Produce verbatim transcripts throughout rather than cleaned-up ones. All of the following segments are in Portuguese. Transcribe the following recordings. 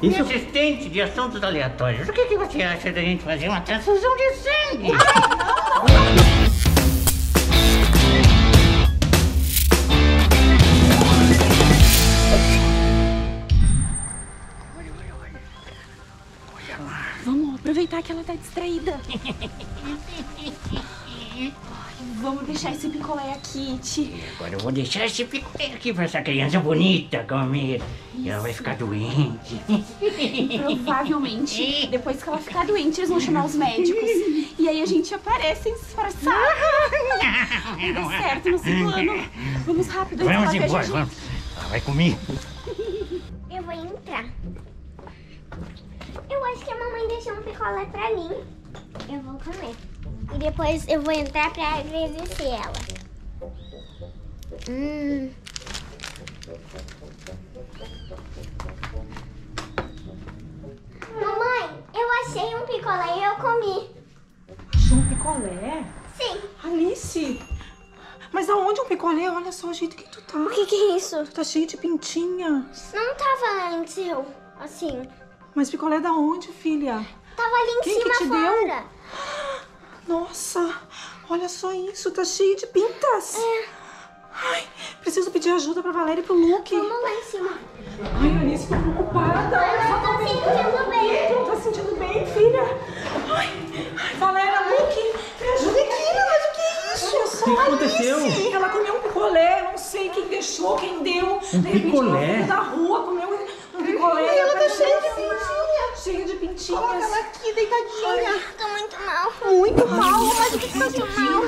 Minha Isso... assistente de assuntos aleatórios, o que, que você acha da gente fazer uma transfusão de sangue? Vamos aproveitar que ela tá distraída. Vamos deixar esse picolé aqui, tia. Agora eu vou deixar esse picolé aqui pra essa criança bonita comer. E ela vai ficar doente. Provavelmente, depois que ela ficar doente, eles vão chamar os médicos. E aí a gente aparece em disfarçado. Não deu certo no plano. Vamos rápido. Vamos embora, gente... vamos. Ela vai comer. Eu vou entrar. Eu acho que a mamãe deixou um picolé pra mim. Eu vou comer. E depois eu vou entrar pra agradecer ela. Hum. Mamãe, eu achei um picolé e eu comi. Achou um picolé? Sim. Alice, mas aonde um picolé? Olha só o jeito que tu tá. O que que é isso? Tu tá cheio de pintinhas. Não tava antes eu, assim. Mas picolé da onde, filha? Tava ali em Quem cima que te fora. Deu? Nossa, olha só isso, tá cheio de pintas. É. Ai, preciso pedir ajuda pra Valéria e pro Luke. Vamos lá em cima. Ai, Alice, tô preocupada. Ela tá se sentindo bem. Não tá se sentindo bem, filha? Ai, ai, Valéria, Luke, me ajuda aqui, mas o que é isso? Olha só, o que aconteceu? Alice, ela comeu um picolé, não sei quem deixou, quem deu. Um de picolé? Ela da rua, comeu um picolé. E ela tá cheia de pintinha. Cheia de pintinhas. Coloca ela aqui, deitadinha. Tá muito mal. Muito mal? Mas o que que tá sentindo?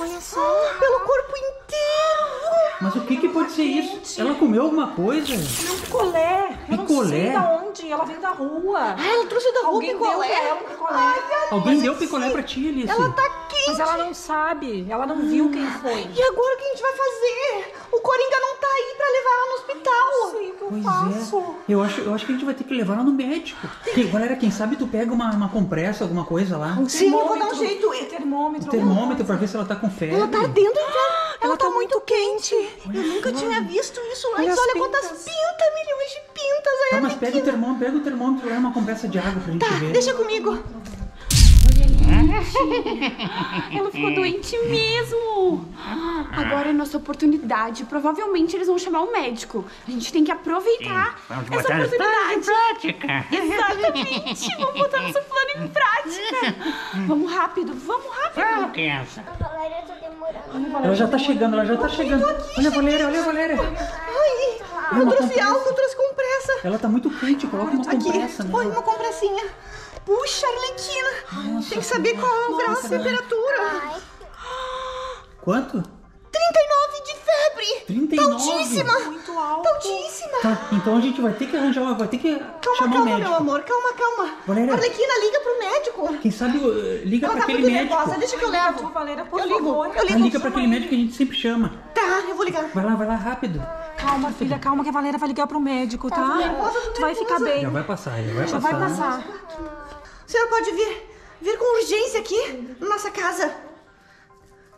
Olha só. Pelo corpo inteiro. Mas o que que pode ser isso? Ela comeu alguma coisa? Um picolé. Picolé? Eu não sei da onde. Ela veio da rua. Ah, ela trouxe da rua alguém picolé. Deu pra ela um picolé. Ai, alguém deu picolé pra ti, Alice. Ela tá quente. Mas ela não sabe. Ela não hum. viu quem foi. E agora o que a gente vai fazer? O Coringa não tá aí pra levar ela no hospital. Não sei o que eu pois faço. É. Eu, acho, eu acho que a gente vai ter que levar ela no médico. Que, galera, quem sabe tu pega uma, uma compressa, alguma coisa lá. Um Sim, eu vou dar um jeito. Um termômetro. Um termômetro pra ver se ela tá com febre. Ela tá ardendo, então. Ela, ela tá, tá muito quente. quente. Eu nunca tinha visto isso antes. Olha, Olha quantas pintas, milhões de pintas. Aí tá, mas pega o termômetro, pega o termômetro lá, uma compressa de água pra gente tá, ver. Tá, deixa comigo. Ela ficou doente mesmo. Agora é nossa oportunidade. Provavelmente eles vão chamar o médico. A gente tem que aproveitar essa oportunidade. Em prática. Exatamente. Vamos botar nosso plano em prática. Vamos rápido, vamos rápido. Vamos, criança. A Valéria tá demorando. Ela já tá chegando, ela já tá chegando. Olha a Valéria, olha a Valéria. Ai, eu trouxe álcool, eu trouxe compressa. Ela tá muito quente, coloca uma compressa. Põe uma compressinha. Puxa, Arlequina! Nossa, tem que saber qual é o grau de temperatura. Ai. Quanto? trinta e nove de febre! trinta e nove? Altíssima! Muito alto! Altíssima! Tá, então a gente vai ter que arranjar uma... Vai ter que calma, chamar calma, o médico. Calma, calma, meu amor. Calma, calma. Valéria... Arlequina, liga pro médico. Quem sabe, liga Ela pra tá aquele médico. Nervosa. Deixa que eu levo. Valéria, por eu ligo. Favor. Eu ligo. Ela liga pra aquele médico que a gente sempre chama. Tá, eu vou ligar. Vai lá, vai lá, rápido. Calma, filha, calma, que a Valéria vai ligar pro médico, tá? tá? Nervosa, tu vai ficar bem. Já vai passar, já vai já passar. Já vai passar. O senhor pode vir, vir com urgência aqui na nossa casa.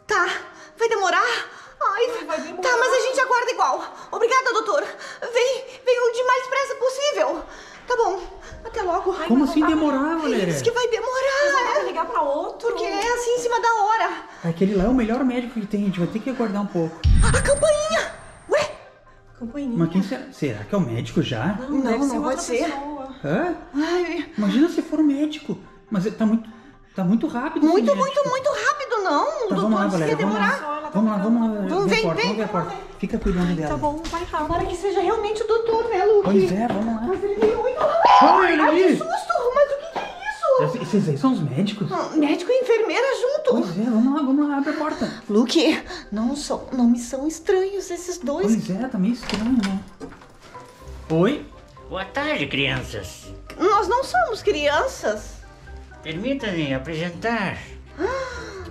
Tá, vai demorar? Ai, vai, vai demorar. Tá, mas a gente aguarda igual. Obrigada, doutor. Vem, vem o de mais pressa possível. Tá bom, até logo. Ai, como assim demorar, Valéria? Diz que vai demorar. Vai ligar pra outro. Porque é assim em cima da hora. Aquele lá é o melhor médico que tem, a gente vai ter que aguardar um pouco. A campainha! Ué? Campainha? Mas quem será? Será que é o médico já? Não, não, não, não pode ser. Pessoa. Hã? Ai. Imagina se for um médico. Mas tá muito, tá muito rápido. Muito, muito, médico. muito rápido, não. O tá, doutor disse que ia demorar. Vamos lá, vamos lá. Vamos, vem, porta, vem. Vamos vem. Fica cuidando Ai, dela. Tá bom, vai rápido. Agora que seja realmente o doutor, né, Luke? Pois é, vamos lá. Mas ele veio muito rápido. Ai, que susto. Mas o que que é isso? Esses aí são os médicos? Não, médico e enfermeira junto. Pois é, vamos lá, vamos lá. Abre a porta. Luke, não, são, não me são estranhos esses dois. Pois é, tá meio estranho, né? Oi? Boa tarde, crianças. Nós não somos crianças. Permita-me apresentar.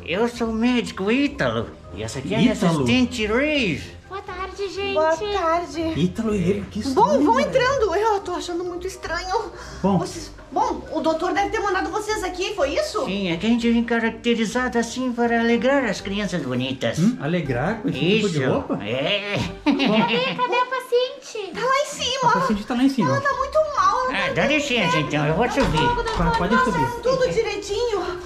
Eu sou o médico Ítalo. E essa aqui é a minha assistente Rave. Boa tarde, gente. Boa tarde. Ítalo e Rave, que estranho. Bom, vão entrando. Eu tô achando muito estranho. Bom. Vocês... Bom, o doutor deve ter mandado vocês aqui, foi isso? Sim, é que a gente vem caracterizado assim para alegrar as crianças bonitas. Hum, alegrar? Com esse isso. tipo de roupa? É. Cadê, cadê a paciente? Tá lá em cima. A paciente tá lá em cima. Ela tá muito mal, Ah, dá licença então, eu vou subir. Pode subir. Tudo direitinho.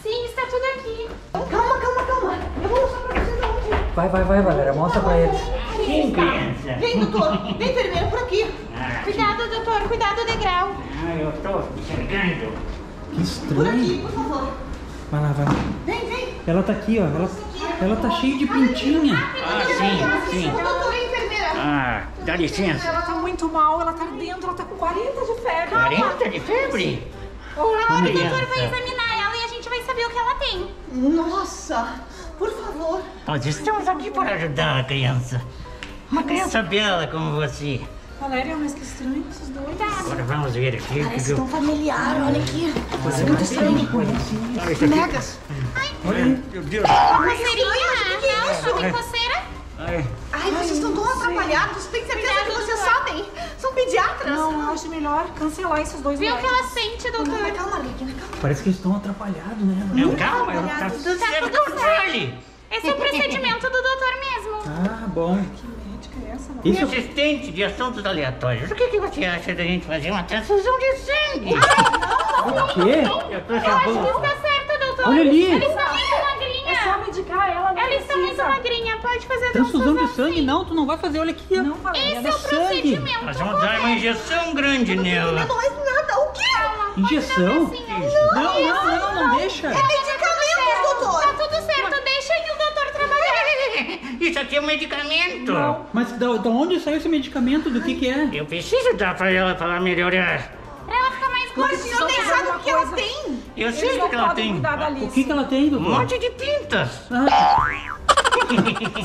Sim, está tudo aqui. Calma, calma, calma. Eu vou mostrar pra vocês aonde. Vai, vai, vai, Valéria. Mostra pra eles. Sim, criança. Vem, doutor. Vem, enfermeiro, por aqui. Cuidado, doutor. Cuidado do degrau. Ah, eu tô enxergando. Que estranho. Por aqui, por favor. Vai lá, vai lá. Vem, vem. Ela tá aqui, ó. Ela, ela tá cheia de pintinha. Ah, sim, sim. Ah, dá licença. Ela tá muito mal, ela tá dentro, ela tá com quarenta de febre. quarenta de febre? Agora o doutor vai examinar ela e a gente vai saber o que ela tem. Nossa, por favor. Nós estamos aqui para ajudar a criança. Uma criança bela como você. Valéria, mas que estranho esses dois. Agora vamos ver aqui. Parece tão familiar, olha aqui. Você muito estranho. Megas. Ai, meu Deus. Uma feirinha, né? Sobre coceira. Ai, Ai, vocês estão tão atrapalhados, tem certeza Cuidado, que vocês doutor. sabem? São pediatras. Não, eu acho melhor cancelar esses dois. Viu o que ela sente, doutor? Não, calma, Arlequina, calma. Parece que eles estão atrapalhados, né? Não, não calma, ela tá, tá sendo controle. Esse é o procedimento do doutor mesmo. Ah, bom. Que médica é essa? Isso... Assistente de assuntos aleatórios, o que, que você acha da gente fazer uma transfusão de sangue? Ai, não, não, não. O quê? Não, não. Eu, tô eu acho que está certo, doutor. Olha ali. Eles só medicar ela, não Ela precisa. está muito magrinha, pode fazer transfusão de sangue? Sim. Não, tu não vai fazer, olha aqui. Não, Valéria, esse é o procedimento. Nós vamos dar uma injeção grande nela. Eu não mais nada, o quê? Calma, injeção? Assim, não, não, é não, não, não, não, deixa. É medicamento, doutor. Tá tudo certo, deixa que o doutor trabalhar. Isso aqui é um medicamento. Não. Mas da, da onde saiu esse medicamento? Do que que é? Eu preciso dar pra ela, pra ela melhorar. Pra ela ficar mais gordinha. O senhor nem sabe o que ela tem. Eu Eles sei o que ela tem. O que que ela tem, doutor? Um monte de pintas. Ah.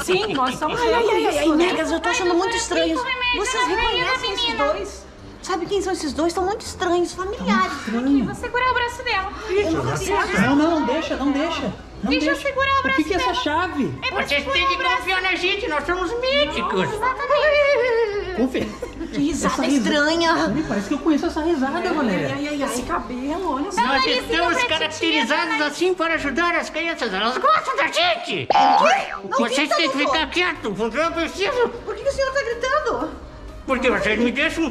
Sim, nós somos ai, ai, ai, ai, Megas, eu tô achando ai, muito estranho. Vocês reconhecem esses dois? Sabe quem são esses dois? Estão muito estranhos, familiares. Aqui, vou segurar o braço dela. Isso, não, não, não deixa, não deixa. Não deixa, deixa eu segurar o braço dela. O que que é essa chave? É vocês têm que confiar na gente, nós somos médicos. Exatamente. Confia. Que risada estranha! Ai, parece que eu conheço essa risada, é, Valéria. Ai, ai, ai, esse cabelo, olha só. Nós estamos caracterizados assim para ajudar as crianças. Elas gostam da gente! O quê? Vocês têm que ficar quietos, porque eu preciso. Por que o senhor está gritando? Porque vocês me deixam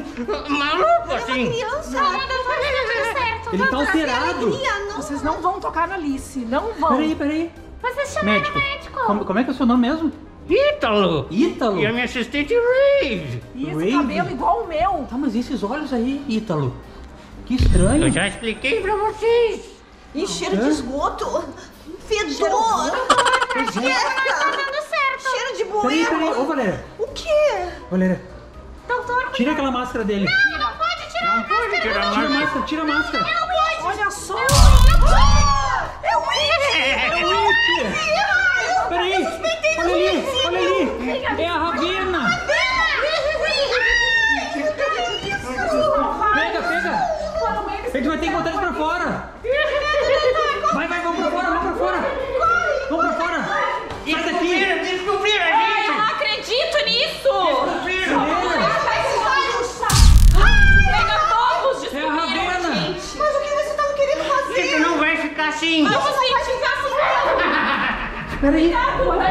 maluco assim. É uma criança. Não, não, certo. Ele está alterado. Vocês não vão tocar na Alice, não vão. Peraí, peraí. Vocês chamaram médico. médico. Como, como é que é o seu nome mesmo? Ítalo! Ítalo! E a minha assistente Rave! E esse cabelo igual o meu! Tá, mas esses olhos aí, Ítalo? Que estranho! Eu já expliquei pra vocês! E cheiro de esgoto! Fedor! Cheiro de certo! Cheiro de bueiro! Ô, Valéria! O quê? Valéria! Doutor! Tira aquela máscara dele! Não, não pode tirar a máscara! Tira a máscara! Tira a máscara! Não, não pode! Olha só! É o It! É o It! Peraí, olha ali, olha ali, é a Ravena. Pega, pega. A gente vai ter que botar eles pra fora. Vai, vai, vamos pra fora, vamos pra fora. Vamos pra fora. Sai daqui. Descobriram, gente. Eu não acredito nisso. Descobriram. Pega fogos, descobriram, gente. Mas o que vocês estavam querendo fazer? Isso não vai ficar assim. Vamos ficar assim. Peraí,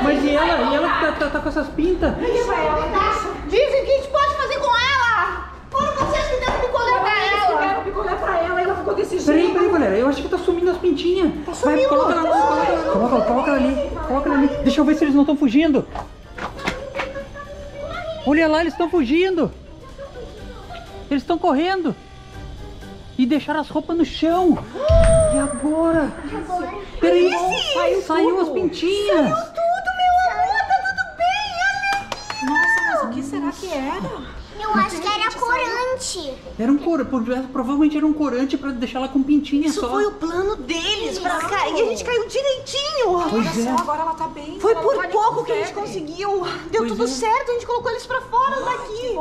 mas e ela? E ela tá, tá, tá com essas pintas? Isso é ela. Dizem que a gente pode fazer com ela. Foram vocês que deram picolé pra ela. Deram picolé pra ela e ela ficou desse jeito. Peraí, peraí, galera. Eu acho que tá sumindo as pintinhas. Tá sumindo. Coloca ela ali, coloca ela, coloca ela ali. Coloca ela ali. Deixa eu ver se eles não estão fugindo. Olha lá, eles estão fugindo. Eles estão correndo. E deixaram as roupas no chão. E agora? Peraí, saiu, saiu as pintinhas. Saiu tudo, meu amor, tá tudo bem, olha. Nossa, mas o que será que era? Eu acho que era corante. Era um corante, provavelmente era um corante pra deixar ela com pintinha só. Isso foi o plano deles pra cá, e a gente caiu direitinho. Olha só, agora ela tá bem. Foi por pouco que a gente conseguiu. Deu tudo certo, a gente colocou eles pra fora daqui.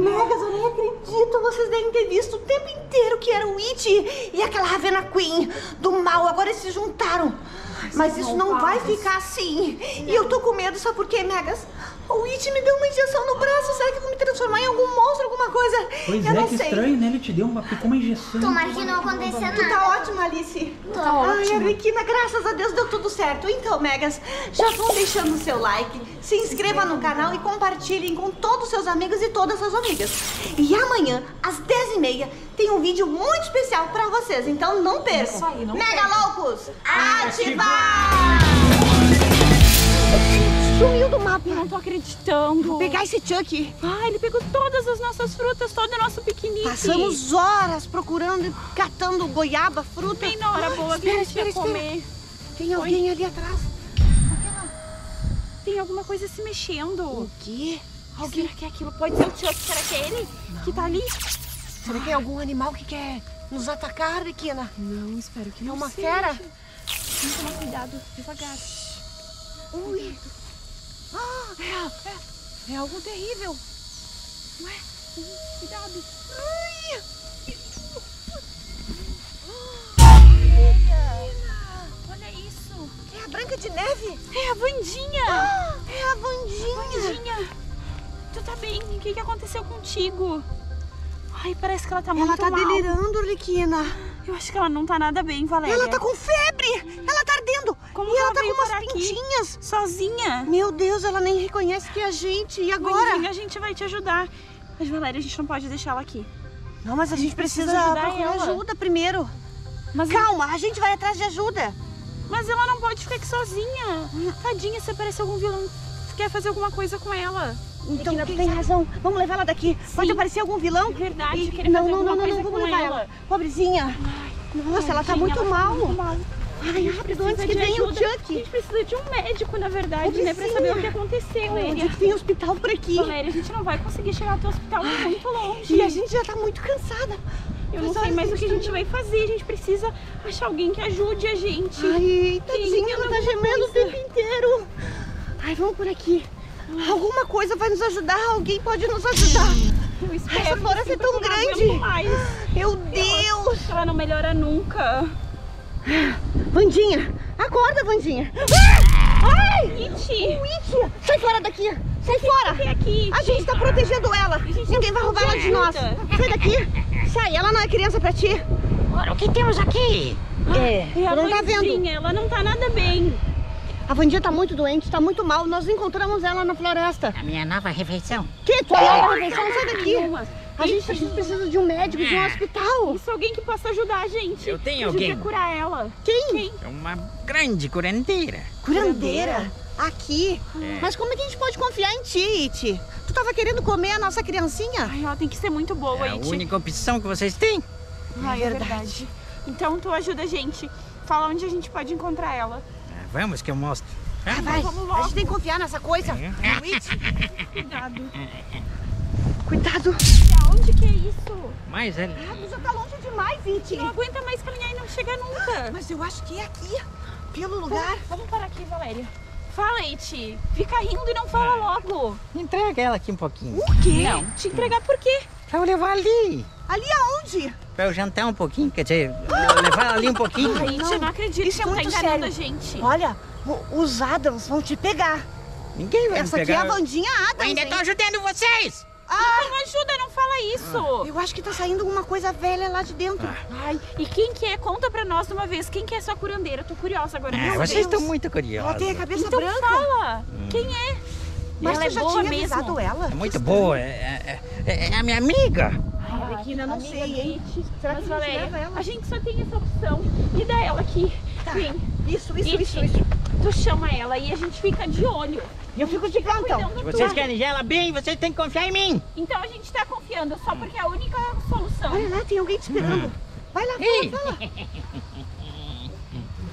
Megas, eu nem acredito, vocês devem ter visto o tempo inteiro que era o It e aquela Ravena Queen do mal. Agora eles se juntaram. Mas isso não vai ficar assim. E eu tô com medo, sabe por quê, Megas? O It me deu uma injeção no braço. Será que eu vou me transformar em algum monstro, alguma coisa? Pois eu é, não que sei. Estranho, né? Ele te deu uma, uma injeção. Tomara que não aconteça nada. Tu tá ótima, Alice. Tô Ai, ótima. Ai, Arlequina, graças a Deus deu tudo certo. Então, Megas, já vão deixando o seu like, se inscreva no canal e compartilhem com todos os seus amigos e todas as suas amigas. E amanhã, às dez e meia, tem um vídeo muito especial pra vocês. Então, não percam. Isso aí, não Megaloucos, ativar! Sumiu do mapa, eu não tô acreditando. Vou pegar esse Chucky. Ah, ele pegou todas as nossas frutas, todo o nosso piquenique. Passamos horas procurando e catando goiaba, fruta. Tem na hora boa que a gente ia comer. Tem alguém ali atrás. Tem alguma coisa se mexendo. O quê? Alguém... Será que é aquilo? Pode ser o Chucky. Será que é ele não. que tá ali? Será que é algum animal que quer nos atacar, Arlequina? Não, espero que não. É uma fera? Vamos tomar cuidado, devagar. Ui! Ah, é, é, é algo terrível. Ué, cuidado. Ai! Ah, olha isso. É a Branca de Neve? É a Wandinha. Ah, é a Wandinha. Wandinha, tu tá bem? O que, que aconteceu contigo? Ai, parece que ela tá muito mal. Ela tá mal. delirando, Arlequina. Eu acho que ela não tá nada bem, Valéria. Ela tá com febre. Ela tá ardendo. Como e ela, ela tá com umas pintinhas. Aqui, sozinha. Meu Deus, ela nem reconhece que é a gente. E agora? Mãe, a gente vai te ajudar. Mas, Valéria, a gente não pode deixar ela aqui. Não, mas a, a gente, gente precisa, precisa ajudar procurar ela. ajuda primeiro. Mas Calma, eu... a gente vai atrás de ajuda. Mas ela não pode ficar aqui sozinha. Tadinha, se aparecer algum vilão, quer fazer alguma coisa com ela. Então é tu tem razão. Vamos levar ela daqui. Sim. Pode aparecer algum vilão? É verdade. E... Não, não, não, não, não. Vamos levar ela. ela. Pobrezinha. Ai, Nossa, ela tá muito ela mal. Tá muito mal. Ai, rápido, antes que venha o Chucky. A gente precisa de um médico, na verdade, Pobrezinha. né? Pra saber o que aconteceu, né? A gente tem hospital por aqui. Valéria, a gente não vai conseguir chegar até o hospital, é muito longe. E a gente já tá muito cansada. Eu não sei mais o que a gente vai fazer. A gente precisa achar alguém que ajude a gente. Ai, tadinha, ela tá gemendo o tempo inteiro. Ai, vamos por aqui. Alguma coisa vai nos ajudar, alguém pode nos ajudar. Eu espero. Essa floresta é tão grande. Mais. Meu Deus! Ela não melhora nunca. Wandinha, acorda, Wandinha. Ai! Iti! Sai fora daqui! Sai fora! A gente tá protegendo ela. Ninguém vai roubar ela de nós. Sai daqui! Sai, ela não é criança pra ti. Ora, o que temos aqui? É, ela não tá vendo. Ela não tá nada bem. A Wandinha tá muito doente, tá muito mal. Nós encontramos ela na floresta. A minha nova refeição. Que? Tua nova refeição? Sai daqui. A gente, a gente precisa de um médico, de um hospital. Isso, alguém que possa ajudar a gente. Eu tenho alguém. A gente vai curar ela. Quem? Quem? É uma grande curandeira. Curandeira? Aqui? É. Mas como é que a gente pode confiar em ti, Iti? Tu tava querendo comer a nossa criancinha? Ai, ela tem que ser muito boa, Iti. É a única opção que vocês têm. Ai, é verdade. Então tu ajuda a gente. Fala onde a gente pode encontrar ela. Vamos que eu mostro. Ah, vai. Vamos logo. A gente tem que confiar nessa coisa. É. Cuidado. Cuidado. E aonde que é isso? Mais ali. Ah, tu já tá longe demais, Iti. Não aguenta mais caminhar e não chega nunca. Ah, mas eu acho que é aqui. Pelo lugar. Vamos, vamos parar aqui, Valéria. Fala, Iti. Fica rindo e não fala logo. Entrega ela aqui um pouquinho. O quê? Não. Te entregar por quê? Pra eu levar ali. Ali aonde? Pra eu jantar um pouquinho, quer dizer, levar ali um pouquinho. Ai, não, não acredito isso que você é tá enganando a gente. Olha, os Adams vão te pegar. Ninguém vai Essa me pegar. Essa aqui é a Wandinha Adams. Eu ainda hein? tô ajudando vocês. Ah, então ajuda, não fala isso. Ah. Eu acho que tá saindo alguma coisa velha lá de dentro. Ah. Ai, e quem que é? Conta pra nós de uma vez. Quem que é sua curandeira? Eu tô curiosa agora. Ah, vocês estão muito curiosos. Ela tem a cabeça então branca. Então fala. Hum. Quem é? Mas ela é já boa tinha mesmo. avisado ela. É muito boa. É, é, é a minha amiga. Arlequina, não sei, hein? Será que ela? A gente só tem essa opção de dar ela aqui. Tá. Vem. Isso, isso, It, isso, isso. Tu chama ela e a gente fica de olho. Eu fico de plantão. Se vocês querem ela bem, vocês têm que confiar em mim. Então a gente tá confiando, só porque é a única solução. Olha lá, tem alguém te esperando. Hum. Vai lá, fala, fala.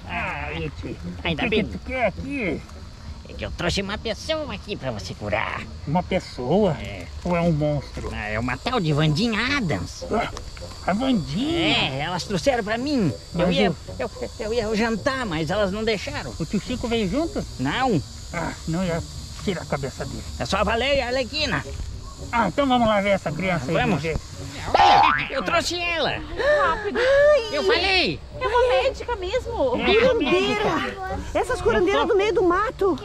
Ah, It, ainda bem que tu quer aqui. Eu trouxe uma pessoa aqui pra você curar. Uma pessoa? É. Ou é um monstro? É uma tal de Wandinha Adams. Ah, a Wandinha? É, elas trouxeram pra mim. Eu ia, eu, eu ia jantar, mas elas não deixaram. O tio Chico veio junto? Não. Ah, não ia tirar a cabeça dele. É só a Valéria e a Arlequina. Ah, então vamos lá ver essa criança ah, aí. Vamos. Olha, eu trouxe ela. Rápido. Ai. Eu falei. É uma médica mesmo. É. Curandeira. Essas curandeiras do meio do mato.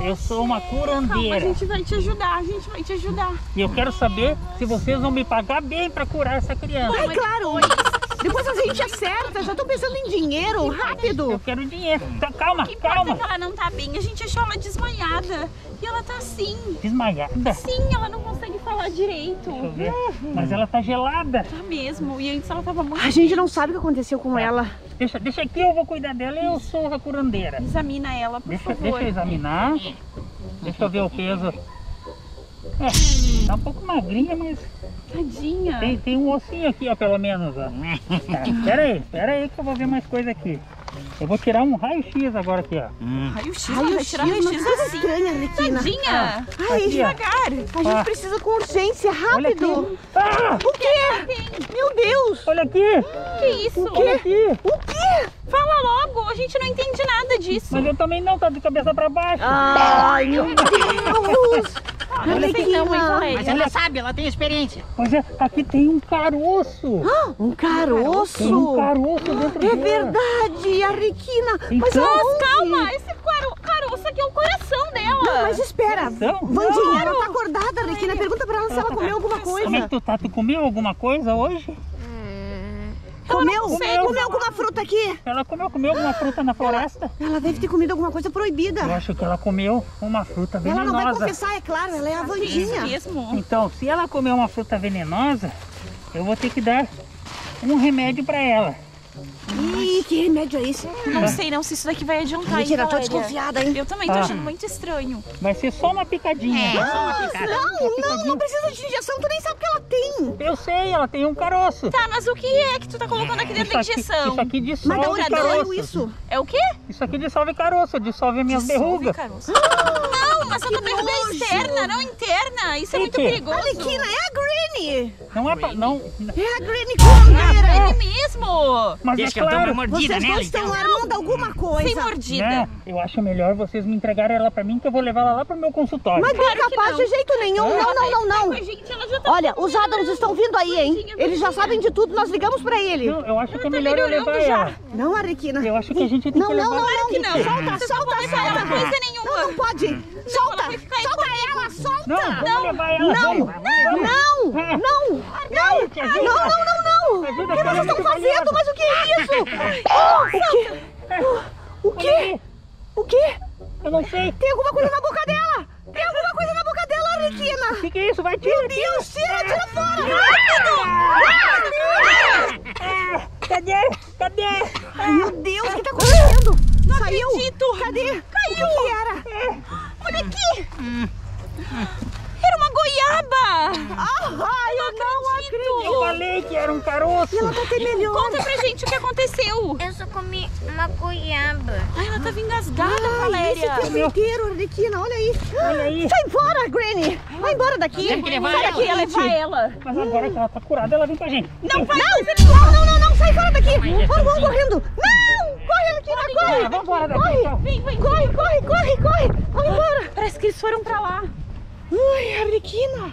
Eu sou uma curandeira. Calma, a gente vai te ajudar, a gente vai te ajudar. E eu quero saber se vocês vão me pagar bem pra curar essa criança. É claro, depois a gente acerta, já tô pensando em dinheiro, rápido. Eu quero dinheiro, tá, calma, que calma. Que ela não tá bem, a gente achou ela desmaiada e ela tá assim. Desmaiada? Sim, ela não consegue falar direito. Uhum. Mas ela tá gelada. Tá mesmo, e antes ela tava muito... A gente não sabe o que aconteceu com é. ela. Deixa, deixa aqui, eu vou cuidar dela. Eu Isso. sou a curandeira. Examina ela, por deixa, favor. Deixa eu examinar. Deixa eu ver o peso. É, tá um pouco magrinha, mas... Tadinha. Tem, tem um ossinho aqui, ó, pelo menos. Ó. É, pera aí, pera aí que eu vou ver mais coisa aqui. Eu vou tirar um raio-x agora aqui, ó. Hum. Raio-x? Raio vai tirar raio-x assim? Tadinha. Ai, aqui, devagar. Ó. A gente ah. precisa com urgência, rápido. Ah! O quê? Meu Deus. Olha aqui. Hum, que isso? O quê? Aqui. O quê? Fala logo, a gente não entende nada disso. Mas eu também não, tá de cabeça pra baixo. Ai, meu Deus. Ah, olha aqui, não, mas ela sabe, ela tem experiência. Pois é, aqui tem um caroço. Ah, um caroço? Tem um caroço dentro dela. É verdade, Arlequina. Mas calma, esse caroço aqui é o coração dela. Não, mas espera. Wandinha, ela tá acordada, Arlequina. Pergunta pra ela se ela comeu alguma coisa. Como é que tu tá? Tu comeu alguma coisa hoje? Comeu? Comeu, comeu alguma fruta aqui? Ela comeu, comeu alguma fruta na floresta? Ela, ela deve ter comido alguma coisa proibida. Eu acho que ela comeu uma fruta venenosa. Ela não vai confessar, é claro, ela é a Wandinha. Então, se ela comer uma fruta venenosa, eu vou ter que dar um remédio pra ela. Ih, que remédio é esse? Não é. sei não se isso daqui vai adiantar. Mentira, eu tô desconfiada, hein? Eu também tô ah. achando muito estranho. Vai ser só uma picadinha. É, ah, só uma picada, não, uma picadinha. não, não precisa de injeção, tu nem sabe o que ela tem. Eu sei, ela tem um caroço. Tá, mas o que é que tu tá colocando aqui dentro da injeção? Isso aqui dissolve caroço. Mas da onde saiu isso? É o quê? Isso aqui dissolve caroço, dissolve minhas dissolve derrugas. Ah, não, mas essa derruga é externa, não interna. Isso é muito perigoso. Arlequina, é a Granny. Não é pra... Não. É a Granny Cordeira. É a Granny mesmo. Mas é claro, mordida vocês nela, estão então. armando alguma coisa. Sem mordida. Né? Eu acho melhor vocês me entregarem ela pra mim, que eu vou levar ela lá pro meu consultório. Mas claro não capaz não. de jeito nenhum. Ah, não, não, não, não. Ai, gente, tá Olha, os Adams estão vindo aí, hein? Eles já sabem de tudo, nós ligamos pra ele. Não, eu acho ela que é tá melhor eu levar já. ela. Não, Arlequina. Eu acho que a gente tem não, que levar. Não, não, não, não. não. Solta, Você solta, não solta. Coisa nenhuma. Não, não pode. Solta, solta ela, solta. Não, não, levar ela. Não, não, não, não, não, não, não. O que vocês estão fazendo? Mas o que é isso? Oh, o quê? O quê? O quê? Eu não sei. Tem alguma coisa na boca dela! Tem alguma coisa na boca dela, Arlequina! O que, que é isso? Vai, tira! Meu Deus, tira, tira fora! Rápido! Ah, cadê? Cadê? Ai, meu Deus, o que está acontecendo? Não Saiu? acredito! Cadê? Caiu! O que, que era? Olha aqui! Era uma goiaba! Ah, eu não acredito! Eu falei que era um caroço! E ela tá até melhor! Conta pra gente o que aconteceu! Eu só comi uma goiaba! Ai, ela tava engasgada, ah, Valéria! Esse tempo inteiro, Arlequina, olha aí! Olha aí! Sai embora, Granny! Vai embora daqui! Tem que levar ela! Daqui, levar ela! Mas agora que ela tá curada, ela vem pra gente! Não, vai, não, não, não, não! Sai fora daqui! Vamos, vamos correndo! Não! Corre, Arlequina, corre! Vamos embora daqui! Corre, corre, corre, corre! Vamos embora! Parece que eles foram pra lá! Ai, Arlequina!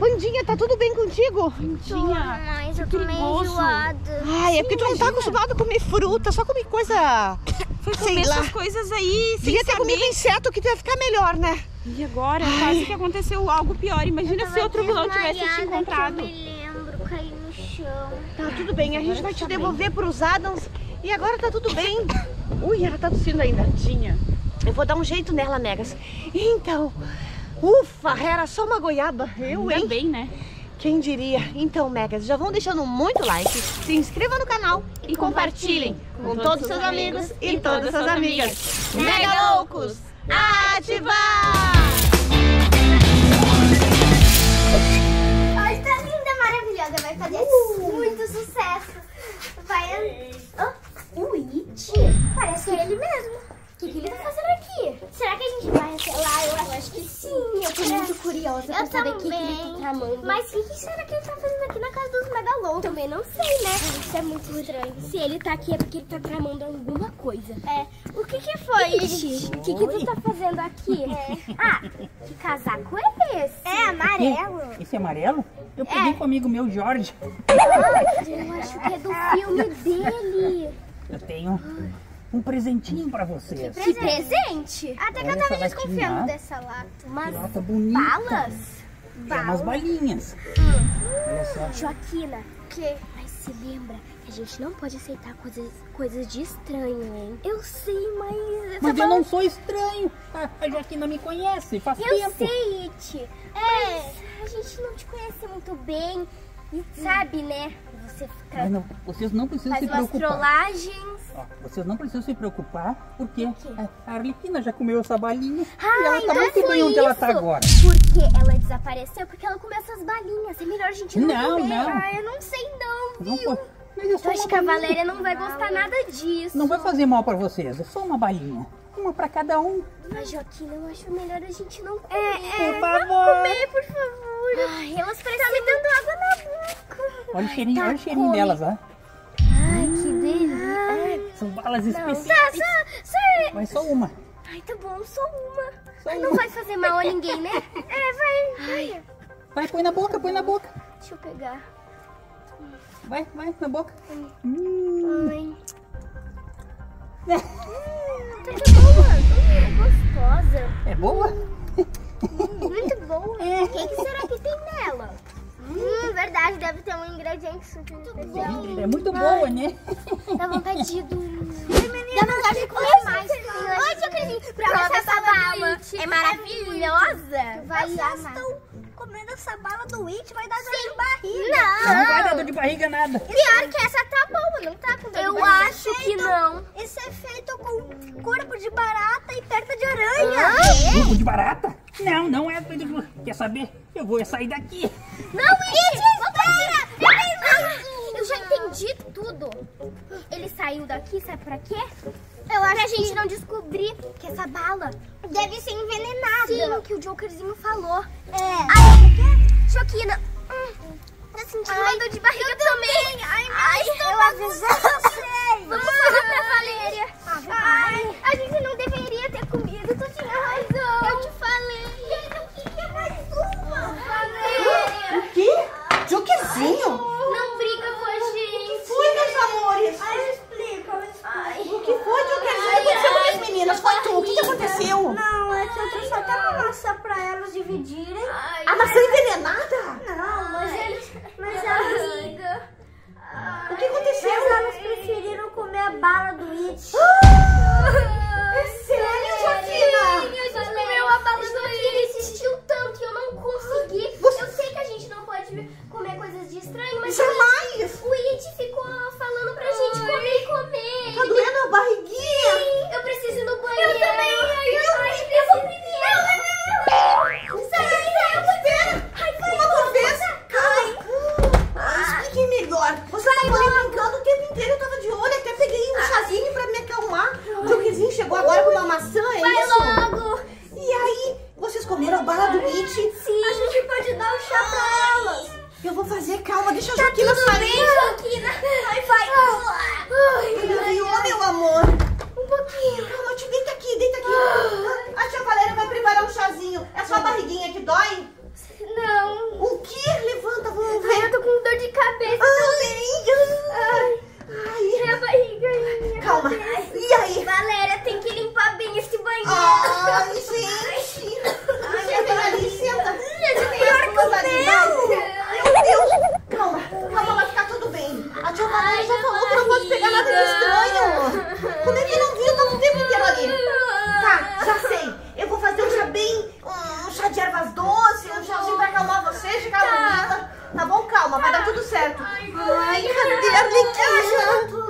Wandinha, tá tudo bem contigo? Wandinha, mãe, eu tô meio enjoada. Ai, Sim, é porque tu imagina. não tá acostumado a comer fruta, só comer coisa... Foi comer essas coisas aí, sem Devia ter saber. comido inseto, que tu ia ficar melhor, né? E agora, Ai. quase que aconteceu algo pior. Imagina se outro vilão tivesse te encontrado. Eu me lembro, caí no chão. Tá tudo bem, a gente vai te devolver pros Adams. E agora tá tudo bem. Ui, ela tá tossindo ainda. Wandinha, eu vou dar um jeito nela, Megas. Então... Ufa, era só uma goiaba. Eu, hein? Também, né? Quem diria? Então, Megas, já vão deixando muito like, se inscreva no canal e, e compartilhem, compartilhem com, com todos os seus amigos e, e todas suas amigas. Megaloucos, ativar! Hoje tá linda, maravilhosa, vai fazer uh. muito sucesso. Vai... Oh, o It? Parece que é ele mesmo. O que, que ele tá fazendo aqui? Será que a gente vai lá? Eu acho, eu acho que, que sim. Eu tô muito curiosa pra eu saber o que, que ele tá tramando. Mas o que, que será que ele tá fazendo aqui na casa dos Megaloucos? Também não sei, né? Isso é muito estranho. Se ele tá aqui é porque ele tá tramando alguma coisa. É. O que que foi, Ixi? O que que tu tá fazendo aqui? É. Ah, que casaco é esse? É amarelo. Esse é amarelo? Eu peguei é. com um amigo meu, Jorge. Jorge, eu acho que é do filme dele. Eu tenho... um presentinho pra vocês. Que presente? Até que eu tava desconfiando dessa lata. Umas lata bonita. Balas? Balas. É, umas balinhas. Hum. Joaquina, o quê? Mas se lembra que a gente não pode aceitar coisas, coisas de estranho, hein? Eu sei, mas... Mas eu bala... não sou estranho. A Joaquina me conhece, faz eu tempo. Eu sei, Iti. É, mas a gente não te conhece muito bem. E sabe, né? Você fica... Não, vocês não precisam faz se preocupar. Trollagens. Ó, vocês não precisam se preocupar, porque a Arlequina já comeu essa balinha. Ah, e ela tá muito bem onde ela tá agora. Porque ela desapareceu, porque ela comeu essas balinhas. É melhor a gente não, não comer. Não. Ah, eu não sei não, viu? Não, mas eu só acho que a Valéria não vai gostar nada disso. Não vai fazer mal pra vocês, é só uma balinha. Uma pra cada um. Mas, Joaquina, eu acho melhor a gente não comer. É, é, por favor. Vamos comer, por favor. Ai, elas parecem tá me dando água na boca. Olha o cheirinho, tá olha o cheirinho delas, ó. Ai, que delícia. Ai, são balas não. especiais. Tá, só, só... Mas só uma. Ai, tá bom, só uma. Só uma. Não vai fazer mal a ninguém, né? É, vai. Ai. Vai, põe na boca, põe na boca. Deixa eu pegar. Vai, vai, na boca. Ai. Hum. Ai. É boa? Muito boa. É. O que, que será que tem nela? Hum, verdade, deve ter um ingrediente super bom. É muito boa, Ai. né? Dá vontade de... Dá vontade de comer mais. Oi, Joker, prova essa bala. É maravilhosa. Vai estão comendo essa bala do It, vai dar dor de barriga. Não. Não vai dar dor de barriga nada. Pior que essa tá boa, não tá com dor de barriga. Eu acho que não. Isso é feito com corpo de barata e perna de aranha. Corpo de barata? Não, não é. Quer saber? Eu vou sair daqui. Não, It, espera! Eu já entendi tudo. Ele saiu daqui, sabe pra quê? Eu acho pra gente que... não descobrir que essa bala deve ser envenenada. Sim, o que o Jokerzinho falou. É. Ai, o quê? Joaquina. Hum. Tá sentindo uma dor de barriga também. também. Ai, Ai eu avisei vocês. Vamos falar pra Valéria. Ah, Ai, a gente não deveria ter comido. Tu tinha razão. Eu te falei. Eu não queria mais uma. Valéria. O quê? Jokerzinho? Não briga com a gente. Fui, meus amores. Ai, o que foi, Jokerzinho? O que aconteceu com as meninas? Foi tu? O que, que aconteceu? Não, é que eu trouxe até uma maçã pra elas dividirem. Ai, a maçã envenenada? Não, mas eles... Mas elas... O que aconteceu? Mas elas preferiram comer a bala do It. Ah, é sério, Joaquina? Sim, a gente comeu a bala do It. Ele insistiu tanto que eu não consegui. Você... Eu sei que a gente não pode comer coisas de estranho, mas... Jamais! O It ficou falando pra gente comer e comer. Tá doendo a barriguinha? Sim, eu preciso ir no banheiro. Eu também. Ai, eu, eu, preciso... eu vou primeiro. Não, não, não. Sai, sai, eu tô esperando. Ai, foi uma conversa. Ai, explique melhor. Você estava brincando o tempo inteiro, eu tava de olho. Até peguei um chazinho pra me acalmar. O Jokerzinho chegou agora com uma maçã, é Vai isso? Vai logo. E aí, vocês comeram a bala do It? Sim. A gente pode dar um chá pra elas. Eu vou fazer, calma, deixa a tá Joaquina sair. Joaquina. Ai, vai. Ai, ai, meu amor. Um pouquinho. Calma, te deita aqui, deita aqui. A tia Valéria vai preparar um chazinho. É só a barriguinha que dói? Não. O quê? Levanta, vamos ver. Ai, eu tô com dor de cabeça. Ai, ai. É a barriguinha. Calma. Ai. E aí? Valéria, tem que limpar bem esse banheiro. Ai, gente. Ai, minha Valéria, senta. É pior que o meu. Calma, calma, vai ficar tudo bem. A tia Valéria já falou que não pode pegar nada de estranho. Como é que não viu? Eu tava o tempo inteiro ali. Tá, já sei. Eu vou fazer um chá bem... Um chá de ervas doces, um chazinho pra acalmar vocês, ficar bonita. Tá bom? Calma, vai dar tudo certo. Ai, cadê a Arlequina? Calma,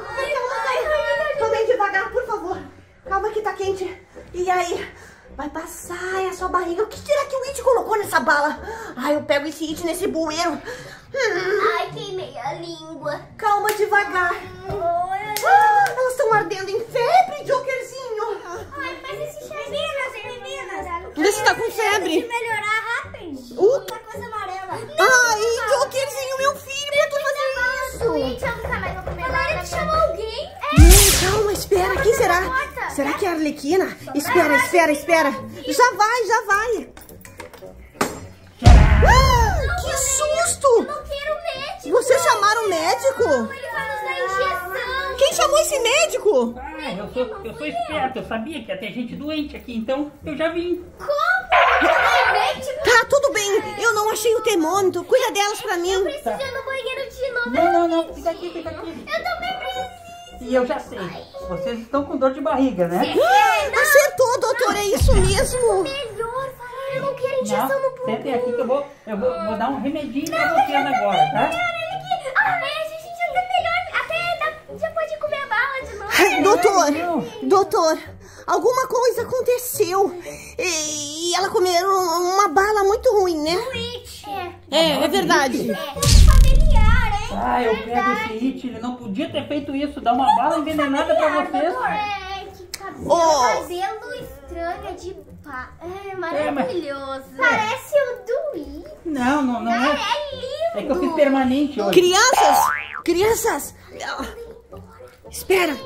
calma. Bem devagar, por favor. Calma que tá quente. E aí? Vai passar, é a sua barriga. O que será que o It colocou nessa bala? Ai, eu pego esse It nesse bueiro. Hum. Ai, queimei a língua. Calma, devagar. Ai, ah, elas estão ardendo em febre, Jokerzinho. Ai, mas esse chá... Meninas, meninas. Vê se tá com febre. Tem que melhorar rápido. Uh. Uma coisa amarela. Não, ai, não, Jokerzinho, não. Meu filho, por que fazer isso? It, eu nunca mais vou comer nada. Agora chamou alguém. É. Não, calma, espera. Quem será? Será que é a Arlequina? Espera, espera, espera. Já vai, já vai. Ah, não, que susto! Eu não quero o médico. Vocês chamaram o médico? Não, ele vai nos dar injeção. Quem chamou esse esse médico? Ah, eu sou, eu sou esperto, eu sabia que ia ter gente doente aqui, então eu já vim. Como? Tá, tudo bem, eu não achei o termômetro, cuida delas pra mim. Eu preciso tá. ir no banheiro de novo. Não, não, não, fica aqui, fica aqui. Eu também preciso. E eu já sei, vocês estão com dor de barriga, né? Ah, acertou, doutora, não. É isso mesmo. Melhor, eu não quero injeção no pulmão. Sentem aqui que eu vou, eu vou, vou dar um remedinho pra vocês agora, tá? Doutor, doutor, alguma coisa aconteceu e, e ela comeu uma bala muito ruim, né? É, é verdade. É familiar, hein? Ah, eu pego esse hit, ele não podia ter feito isso, dar uma bala envenenada pra vocês. É, que cabelo, cabelo estranho de pá, é maravilhoso. Parece o do It. Não, não, não é. É que eu fiz permanente hoje. Crianças, crianças, espera.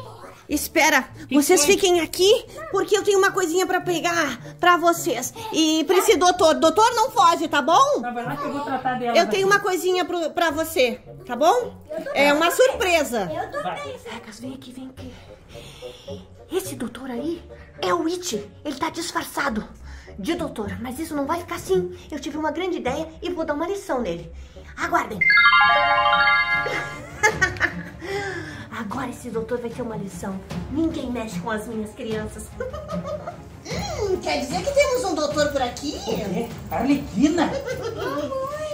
Espera, vocês fiquem aqui, porque eu tenho uma coisinha pra pegar pra vocês. E pra esse doutor, doutor não foge, tá bom? Na verdade que eu vou tratar dela. Eu tenho uma coisinha pro, pra você, tá bom? É uma surpresa. Eu tô bem. Pecas, vem aqui, vem aqui. Esse doutor aí é o It, ele tá disfarçado de doutor. Mas isso não vai ficar assim, eu tive uma grande ideia e vou dar uma lição nele. Aguardem. Agora esse doutor vai ter uma lição. Ninguém mexe com as minhas crianças. Hum, quer dizer que temos um doutor por aqui? É, Arlequina.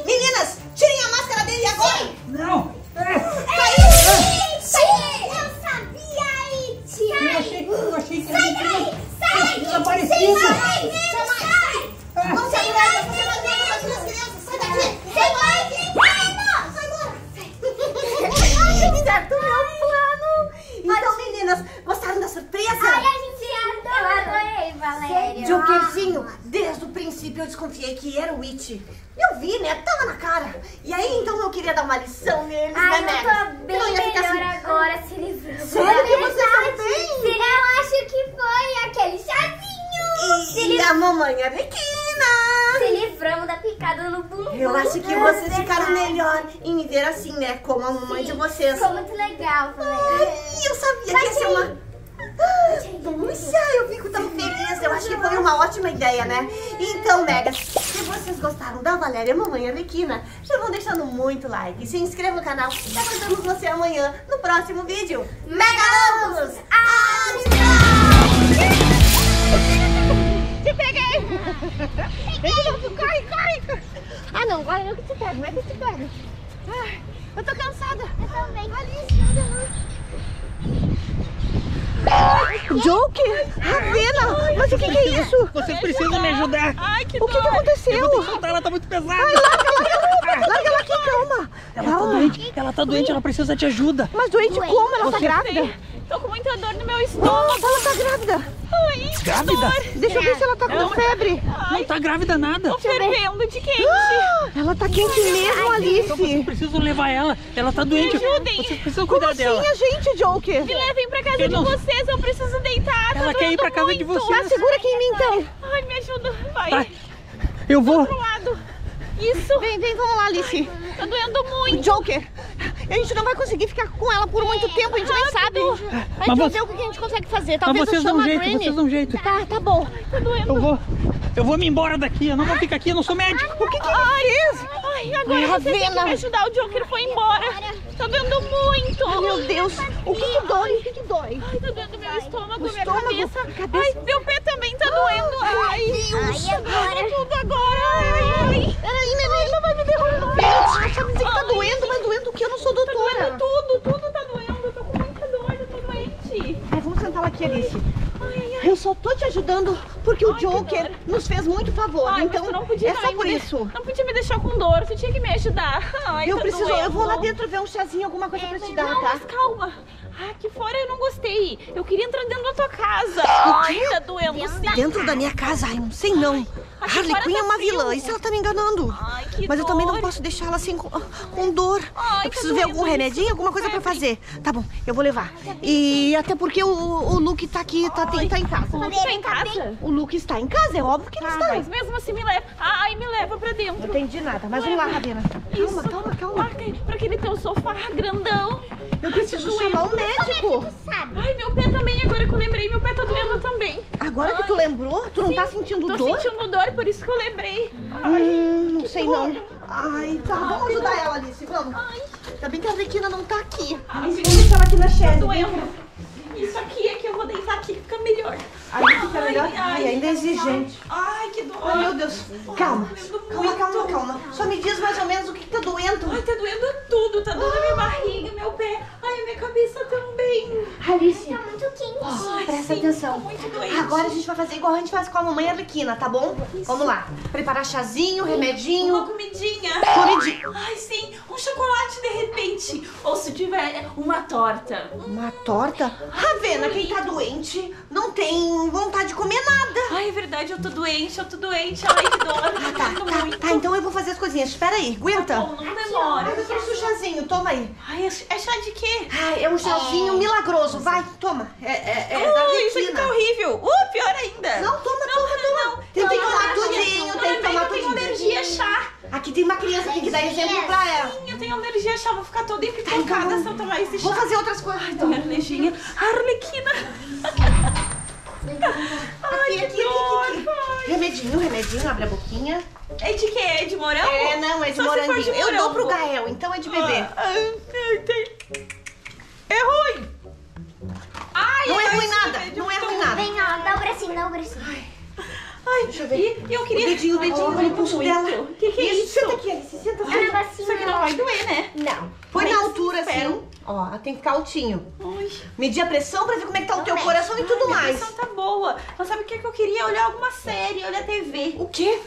Meninas, tirem a máscara dele agora. Sim. Não. É. Sai. Sai. Eu sabia, Iti. Eu achei, eu achei que... Sai daí. Sai. Desaparecido. Sai. Sai. Sai. Vamos sair. Você vai ver com as minhas crianças. Sai daqui. Sai daqui. Sai agora. Sai agora. Sai. Sai. Gostaram da surpresa? Ai, a gente adorou, Valéria. Jokerzinho, desde o princípio eu desconfiei que era o It. Eu vi, né? Tava na cara. E aí, então, eu queria dar uma lição neles, ai, né, Mega? Eu tô bem eu ia melhor assim... agora, se livrando. Sério que vocês estão bem? Eu acho que foi aquele chazinho. E, e liv... a mamãe Arlequina. Se livramos da picada no bumbum. Eu acho que vocês ficaram melhor em me ver assim, né? Como a mamãe Sim, de vocês. Foi muito legal, Valéria. Ai, eu sabia Mas que ia ser uma... Puxa, eu fico tão feliz. Eu acho que foi uma ótima ideia, né? Então, Mega, se vocês gostaram da Valéria, mamãe Arlequina, já vão deixando muito like. Se inscreva no canal. Já aguardamos você amanhã no próximo vídeo. Megaloucos! Te peguei! Corre, corre! Ah, não, agora eu que te pego. Não é que eu te pego. Ai, eu tô cansada. Eu também. Joker? Ravena? Mas o que, que é isso? Vocês precisam me ajudar. Ai, que o que, que aconteceu? Eu vou soltar, ela tá muito pesada. Ai, larga, larga, larga ela aqui, calma. Ela calma. tá doente, ela tá doente, ela precisa de ajuda. Mas doente Ué. como? Ela tá grávida? Sei. Tô com muita dor no meu estômago. Ela tá grávida. Ai, grávida? Deixa eu ver se ela tá com não, febre. Ai, não tá grávida nada. Tô fervendo de quente. Ah, ela tá quente mesmo, Alice. Então vocês precisam levar ela. Ela tá doente. Me ajudem. Vocês precisam cuidar Como dela. Como assim a gente, Joker? Me levem pra casa eu de não... vocês. Eu preciso deitar. Ela quer ir pra casa muito. de vocês. Tá, segura aqui em mim então. Ai, me ajuda. Vai. Tá. Eu vou. Pro lado. Isso. Vem, vem, vamos lá, Alice. Ai, tá doendo muito. Joker. A gente não vai conseguir ficar com ela por muito tempo, a gente nem sabe. A gente não vê o que a gente consegue fazer. Talvez eu chame a Granny. Vocês dão um jeito. Tá, tá bom. Tá doendo. Eu vou, eu vou me embora daqui, eu não vou ficar aqui, eu não sou médico. O que que ele fez? Ai, agora você tem que me ajudar, o Joker foi embora. Tá doendo muito. Ai, meu Deus. O que que dói? O que que dói? Ai, tá doendo meu estômago, minha cabeça. Ai, meu pé também tá doendo. Ai, Deus. Ai, agora. Tudo agora. Ai, peraí, minha menina vai me derrubar. Ela me diz que tá doendo, mas doendo o que? Eu não sou doutora. Tá doendo tudo, tudo tá doendo. Eu tô com muita dor, eu tô doente. Ai, vamos sentar aqui, Alice. Ai, ai, ai. Eu só tô te ajudando porque ai, o Joker nos fez muito favor. Ai, então, não podia é só por isso. Não podia me deixar com dor, tu tinha que me ajudar. Ai, eu tá preciso, doendo. eu vou lá dentro ver um chazinho, alguma coisa é, pra te dar, não, tá? Mas calma. Ah, aqui fora eu não gostei. Eu queria entrar dentro da tua casa. Ai, tá doendo dentro sim. Da dentro da minha casa? Ai, não sei não. A Arlequina tá é uma frio. vilã, isso ela tá me enganando. Ai, que Mas eu dor. também não posso deixar ela assim com, com dor. Ai, eu preciso tá ver algum remedinho, alguma coisa pra fazer. Tá bom, eu vou levar. E até porque o, o Luke tá aqui, tá, Ai, tá em casa. O Luke tá em casa? O Luke está em casa, é óbvio que ele ah, está. Mas mesmo assim me leva. Ai, me leva pra dentro. Não entendi nada, mas vamos lá, Ravena. Calma, calma, calma. Marca pra aquele teu sofá grandão. Eu preciso chamar o médico. Como é que tu sabe? Agora que tu lembrou, tu não Sim, tá sentindo tô dor? Tô sentindo dor, por isso que eu lembrei. Ai, hum, não sei dor. não. Ai, tá. Ai, vamos ajudar não. ela, Alice, vamos. Ai. Ainda bem que a Arlequina não tá aqui. Ai, vamos deixar ela aqui na chaise. Isso aqui é que eu vou deitar aqui, fica melhor. Aí fica melhor. Ai, ai, ai ainda é exigente. Ai, que dor. Ai, meu Deus. Calma. Calma, calma, calma. Só me diz mais ou menos o que, que tá doendo. Ai, tá doendo tudo. Tá doendo ah. minha barriga, meu pé. Ai, minha cabeça também. Alice. Ai, tá muito quente. Ai, presta sim, atenção. Muito doente. Agora a gente vai fazer igual a gente faz com a mamãe Arlequina, tá bom? Isso. Vamos lá. Preparar chazinho, sim. remedinho. Uma comidinha. Comidinha. Ai, sim. Um chocolate de repente. Ou se tiver uma torta. Uma torta? Ravena, quem tá doente não tem vontade de comer nada. Ai, é verdade, eu tô doente, eu tô doente. Ai, que dor. Ah, tá, tá, muito. tá, então eu vou fazer as coisinhas. Espera aí, aguenta. Tá bom, não demora. Mas eu trouxe o chazinho, toma aí. Ai, é chá de quê? Ai, é um chazinho é. milagroso. Vai, toma. É, é, é Ui, da Arlequina. Isso aqui tá horrível. Uh, pior ainda. Não, toma, não, toma, não, toma. Não. Tem que tomar não, tudinho, não, tem que tomar tudinho. Eu tenho alergia a chá. Aqui tem uma criança que dá exemplo pra ela. Sim, eu tenho alergia a chá, vou ficar toda empipocada se eu tomar esse chá. Vou fazer outras coisas. Ai, tô minha alergia. Arlequina! Ai, aqui, que dor. Aqui, aqui, aqui. Remedinho, remedinho, abre a boquinha. É de quê? É de morango? É, não, é de Só moranguinho. De morango. Eu dou pro Gael, então é de bebê. É ruim! Ai, não é ruim nada, não é ruim nada. Vem, ó, dá o bracinho, dá o bracinho. Ai. Ai, deixa eu ver. E eu queria... O dedinho, o dedinho, olha o pulso dela. O que que é isso? Senta aqui, Alice, senta aqui. É um negocinho. Isso aqui não vai doer, né? Não. Põe na altura, assim. Ó, tem que ficar altinho. Ai. Medir a pressão pra ver como é que tá o teu coração e tudo mais. A pressão tá boa. Mas sabe o que é que eu queria? Olhar alguma série, olhar T V. O quê?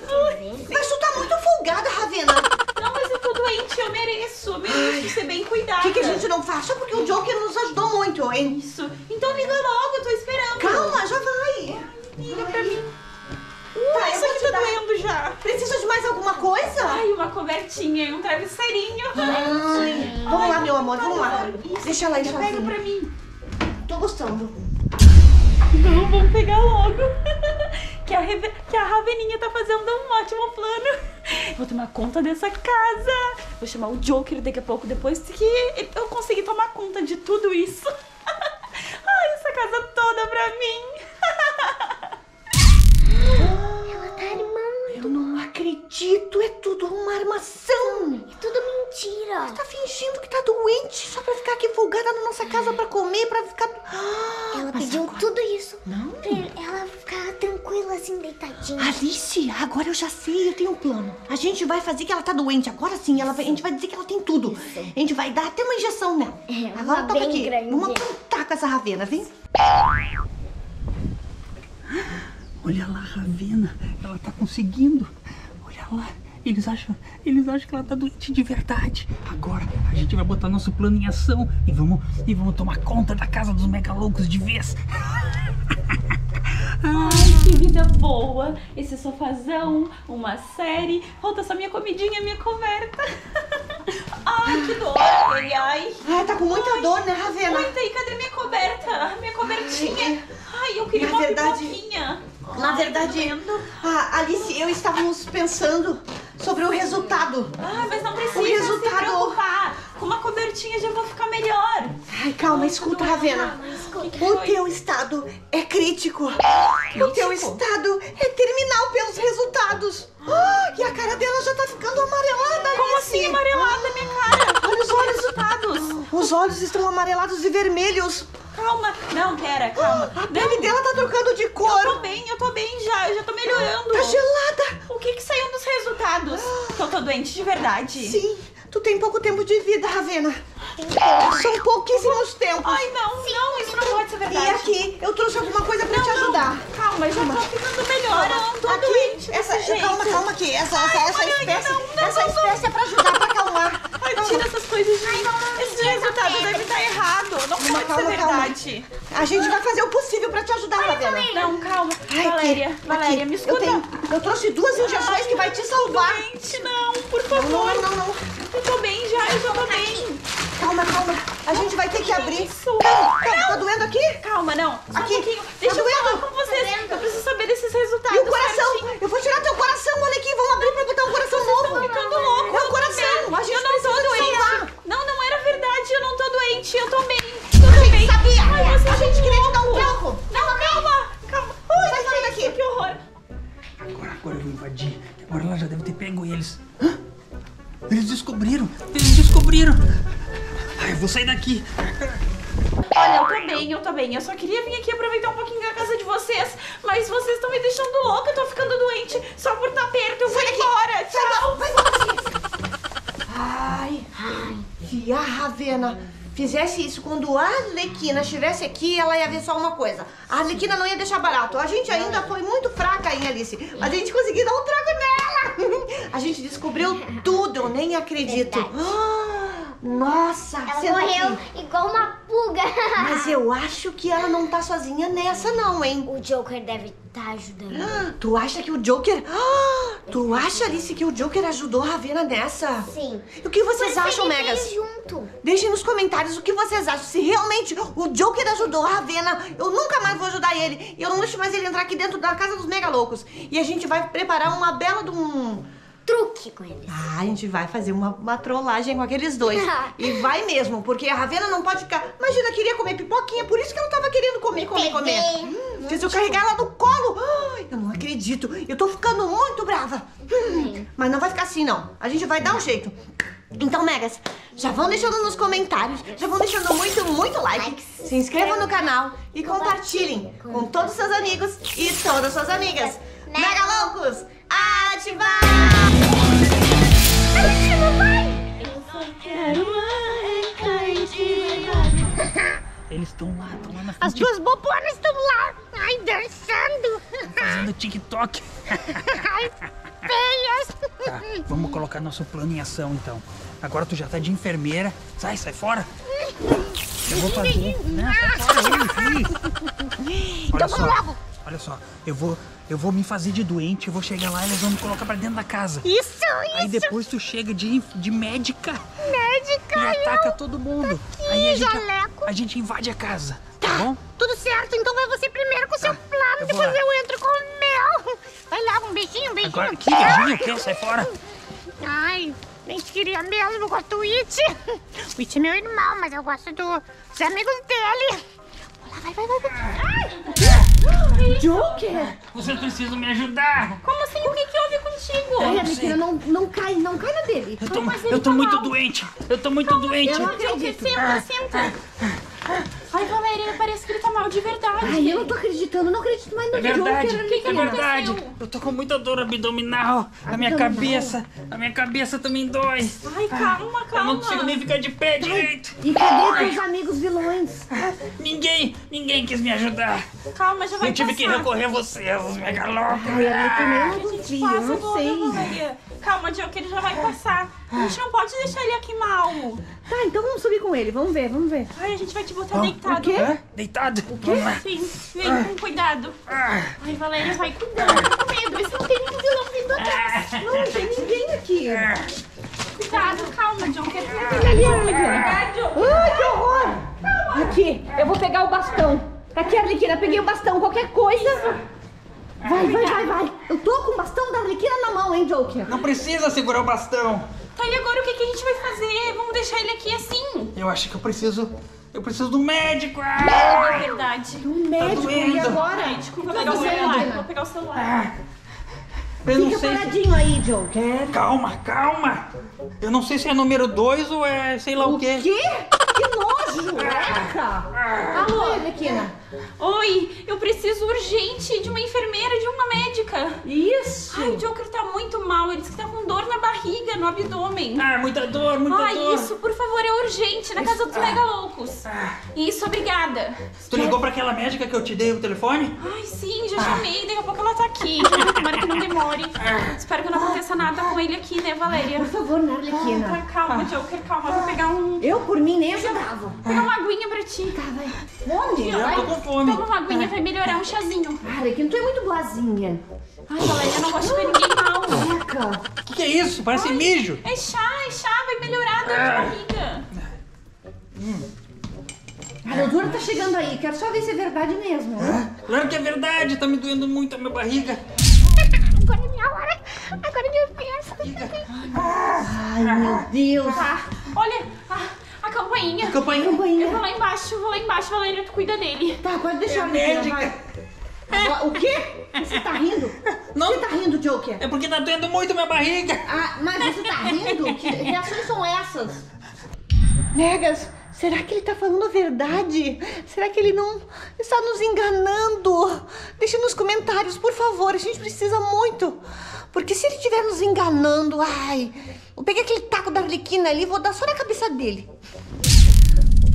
Mas tu tá muito folgada, Ravena. Não, mas eu tô doente, eu mereço. Eu mereço ser bem cuidada. O que que a gente não faz? Só porque o Joker nos ajudou muito, hein? Isso. Então liga logo, eu tô esperando. Calma, já vai. Liga pra mim. Tá, isso aqui tá doendo já. Precisa de mais alguma coisa? Ai, uma cobertinha e um travesseirinho. Ai, vamos Ai, lá, meu amor, vamos lá. Isso. Deixa ela aí, já pega pra mim. Tô gostando. Não, vamos pegar logo. Que a, Reve... que a Raveninha tá fazendo um ótimo plano. Vou tomar conta dessa casa. Vou chamar o Joker daqui a pouco, depois que eu conseguir tomar conta de tudo isso. Ai, essa casa toda pra mim. Acredito, é tudo uma armação. É tudo mentira. Você tá fingindo que tá doente só pra ficar aqui folgada na nossa casa pra comer, pra ficar... Ela Mas pediu agora... tudo isso. Não. Pra ela ficar tranquila assim, deitadinha. Alice, agora eu já sei, eu tenho um plano. A gente vai fazer que ela tá doente. Agora sim, ela vai... a gente vai dizer que ela tem tudo. Isso. A gente vai dar até uma injeção nela. É, agora toma aqui. Grande. Vamos cantar com essa Ravena, vem. Olha lá, Ravena. Ela tá conseguindo. Eles acham, eles acham que ela tá doente de verdade. Agora a gente vai botar nosso plano em ação e vamos, e vamos tomar conta da casa dos Megaloucos de vez. Ai, que vida boa. Esse sofazão, uma série. Falta só minha comidinha, minha coberta. Ai, que dor. Ai, ai. Ai, tá com muita ai, dor, né, Ravena? Muita. E cadê minha coberta? Minha cobertinha. Ai, eu queria Na uma verdade... pipoquinha. Na verdade, ah, Alice, eu estávamos pensando sobre o resultado. Ah, mas não precisa o resultado... se preocupar. Com uma cobertinha já vou ficar melhor. Ai, calma, escuta, Ravena. O teu estado é crítico. O teu estado é terminal pelos resultados. Ah, e a cara dela já tá ficando amarelada, Alice. Como assim amarelada, minha cara? Olha os olhos. Resultados. Os olhos estão amarelados e vermelhos. Calma, não, pera, calma. A pele não. dela tá trocando de cor. Eu tô bem, eu tô bem já, eu já tô melhorando. Tá gelada. O que que saiu dos resultados? Que eu tô doente de verdade. Sim, tu tem pouco tempo de vida, Ravena. São pouquíssimos tempos. Ai, não, Sim. não, isso não pode ser verdade. E aqui, eu trouxe alguma coisa pra não, te ajudar. Não. Calma, eu já calma. tô ficando melhor, eu não tô aqui, doente essa, desse jeito. Calma, calma aqui, essa, essa, Ai, essa espécie, não, não, essa não, não, espécie não. é pra ajudar, pra acalmar. Ai, tira essas coisas de mim. Esse resultado deve estar errado. Não pode ser verdade. A gente vai fazer o possível pra te ajudar, Ravena. Não, calma. Ai, Valéria, aqui, Valéria, aqui. me escuta. Eu, tenho, eu trouxe duas injeções Ai, que vai te salvar. Gente, não, por favor. Não, não, não. Eu tô bem já, eu já tô bem. Calma, calma. A gente vai ter que abrir. Calma, calma. Tá doendo aqui? Calma, não. Só aqui. Um Deixa tá eu falar com vocês. Eu preciso saber desses resultados. E o coração? Certinho. Eu vou tirar teu coração. Olha aqui, vamos abrir pra botar um coração vocês novo. Estão ficando louco. É o coração. A gente eu não tô doente. Não, não era verdade. Eu não tô doente. Eu tô bem. Eu tô bem. Sabia? Ai, a gente queria te dar um troco. Não, calma. Calma. Ui, invadir. Agora ela já deve ter pego eles. Hã? Eles descobriram! Eles descobriram! Ai, eu vou sair daqui! Olha, eu tô bem, eu tô bem. Eu só queria vir aqui aproveitar um pouquinho a casa de vocês, mas vocês estão me deixando louca, eu tô ficando doente só por estar perto. Eu vou embora! Tchau! Ai, ai, se a Ravena fizesse isso quando a Arlequina estivesse aqui, ela ia ver só uma coisa. A Arlequina não ia deixar barato. A gente ainda foi muito fraca, hein, Alice? Mas a gente conseguiu dar um trago nela! A gente descobriu tudo, eu nem acredito. Nossa! Ela morreu igual uma pulga. Mas eu acho que ela não tá sozinha nessa não, hein? O Joker deve estar ajudando. Tu acha que o Joker... Tu acha, Alice, que o Joker ajudou a Ravena nessa? Sim. E o que vocês acham, Megas? Junto. Deixem nos comentários o que vocês acham. Se realmente o Joker ajudou a Ravena, eu nunca mais vou ajudar ele. Eu não deixo mais ele entrar aqui dentro da casa dos Megaloucos. E a gente vai preparar uma bela de um... truque com eles. Ah, a gente vai fazer uma, uma trollagem com aqueles dois. E vai mesmo, porque a Ravena não pode ficar... Imagina, ela queria comer pipoquinha, por isso que ela tava querendo comer, comer, comer. Hum, se eu carregar ela no colo... Ai, eu não acredito, eu tô ficando muito brava. Hum, mas não vai ficar assim, não. A gente vai dar um jeito. Então, Megas, já vão deixando nos comentários, já vão deixando muito, muito like. Se inscrevam no canal e compartilhem com todos os seus amigos e todas as suas amigas. Megaloucos, ativar! Eles estão lá, estão lá na frente. As duas bobonas estão lá, ai, dançando. Fazendo TikTok. Ai, feias. Tá, vamos colocar nosso plano em ação, então. Agora tu já tá de enfermeira. Sai, sai fora. Eu vou fazer... Não, sai fora, eu olha só, logo. Olha só, eu vou... Eu vou me fazer de doente, eu vou chegar lá e eles vão me colocar pra dentro da casa. Isso, isso! Aí depois tu chega de, de médica. Médica! E ataca eu... todo mundo. Aqui, aí a gente, jaleco. A gente invade a casa, tá, tá bom? Tudo certo, então vai você primeiro com o tá. seu plano, depois lá. eu entro com o meu. Vai lá, um beijinho, um beijinho. Agora, que beijinho, que? Sai fora. Ai, nem queria mesmo, eu gosto do It. O It é meu irmão, mas eu gosto do, dos amigos dele. Vai, vai, vai, vai. Ai! Joker! Você precisa me ajudar! Como assim? O que, que houve contigo? Ai, Arlequina, não, não cai, não cai na dele. Eu tô, eu tô muito doente! Eu tô muito Calma, doente! Eu acredito, senta, senta! Ai, Valeria, parece que ele tá mal de verdade. Ai, eu não tô acreditando, não acredito mais no é verdade, Joker. O que, que é verdade? Eu tô com muita dor abdominal, abdominal. A minha cabeça, a minha cabeça também dói. Ai, calma, calma. Eu não consigo nem ficar de pé direito. E cadê teus amigos vilões? Ninguém, ninguém quis me ajudar. Calma, já vai Eu tive passar. que recorrer a vocês, os Megaloucos. Ai, eu não consigo, eu não sei. Calma, Joker, ele já vai passar. A gente não pode deixar ele aqui mal. Tá, então vamos subir com ele, vamos ver, vamos ver. Ai, a gente vai te botar oh, deitado. O quê? Deitado? O quê? Sim, vem ah. com cuidado. Ai, Valéria, vai cuidando. Eu tô com medo, mas não tem nenhum vilão vindo atrás. Não, não tem ninguém aqui. Cuidado, calma, John. Quer que não tem ninguém, Arlequina. Ai, que horror! Calma. Aqui, eu vou pegar o bastão. Tá aqui, Arlequina, peguei o bastão, qualquer coisa. Isso. Vai, vai, vai, vai. Eu tô com o bastão da Arlequina na mão, hein, Joker? Não precisa segurar o bastão. Tá, e agora o que, que a gente vai fazer? Vamos deixar ele aqui assim? Eu acho que eu preciso... Eu preciso do médico! Ah, é verdade. Do médico? Tá e agora? Médico, vou, pegar o celular, vou pegar o celular. Ah, eu Fica paradinho se... aí, Joker. Calma, calma. Eu não sei se é número dois ou é sei lá o, o quê. O quê? Que nojo! Ah, Alô, Arlequina. Oi, eu preciso urgente de uma enfermeira, de uma médica. Isso. Ai, o Joker tá muito mal. Ele disse que tá com dor na barriga, no abdômen. Ah, muita dor, muita Ai, dor. Ah, isso, por favor, é urgente, na isso. casa dos ah. Megaloucos. Ah. Isso, obrigada. Tu ligou pra aquela médica que eu te dei o telefone? Ai, sim, já ah. chamei. Daqui a pouco ela tá aqui. Tomara que não demore. Ah. Espero que não aconteça nada com ele aqui, né, Valéria? Por favor, né, Arlequina? Ah, tá, calma, ah. Joker, calma. Vou pegar um... Eu, por mim, nem ajudava. Vou pegar uma aguinha pra ti. Tá, vai. Onde? Vai. Fome. Toma uma aguinha, vai melhorar um chazinho. Cara, que não tu é muito boazinha. Ai, Valéria, eu não gosto de ver ninguém mal. Seca. O que, que é isso? Parece Ai, mijo. É chá, é chá, vai melhorar a dor ah. de barriga. Hum. A dor tá chegando aí, quero só ver se é verdade mesmo. Né? Ah, claro que é verdade, tá me doendo muito a minha barriga. Agora é minha hora, agora é minha peça. Ai, meu Deus. Ah, olha... Ah. A campainha. A campainha. campainha. Eu vou lá embaixo, vou lá embaixo, Valéria, tu cuida dele. Tá, pode deixar é a médica. Vai. É. O quê? Você tá rindo? Não. Você tá rindo, Joker? É porque tá doendo muito minha barriga. Ah, mas você tá rindo? Que reações são essas? Megas, será que ele tá falando a verdade? Será que ele não está nos enganando? Deixa nos comentários, por favor. A gente precisa muito. Porque se ele estiver nos enganando, ai... Vou pegar aquele taco da Arlequina ali e vou dar só na cabeça dele.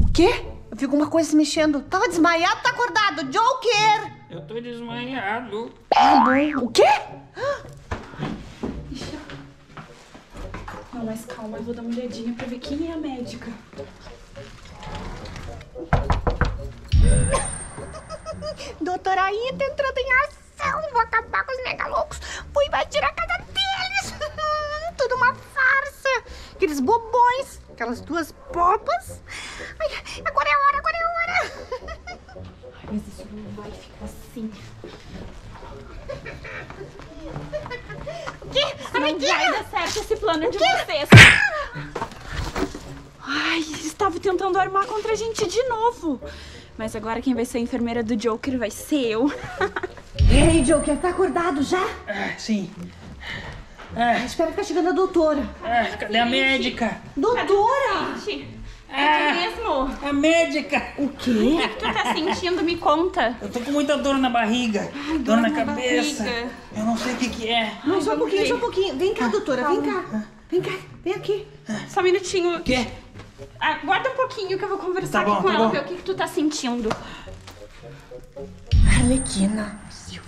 O quê? Eu vi alguma coisa se mexendo. Tava desmaiado, tá acordado? Joker! Eu tô desmaiado. Ah, bom. O quê? Não, mas calma, eu vou dar uma olhadinha pra ver quem é a médica. Doutora Ainha tá entrando em ação. Vou acabar com os megaloucos. Vou invadir a casa deles. Tudo uma farsa. Aqueles bobões. Aquelas duas bobas. Ai, agora é a hora, agora é a hora. Ai, mas isso não vai ficar assim. O quê? Não vai dar certo esse plano de vocês. Ai, estava tentando armar contra a gente de novo. Mas agora quem vai ser a enfermeira do Joker vai ser eu. E aí, Joker, tá acordado já? Ah, sim. Ah. Espera que tá chegando a doutora. Ah, cadê a médica? Doutora! É ah, mesmo? A médica! O quê? O que tu tá sentindo? Me conta. Eu tô com muita dor na barriga, Ai, dor, dor na, na cabeça. Barriga. Eu não sei o que que é. Não, Ai, só um pouquinho, ver. só um pouquinho. Vem cá, doutora, Calma. vem cá. Vem cá, vem aqui. Só um minutinho. O quê? Aguarda um pouquinho que eu vou conversar tá bom, aqui com tá ela, ver o que que tu tá sentindo. Arlequina.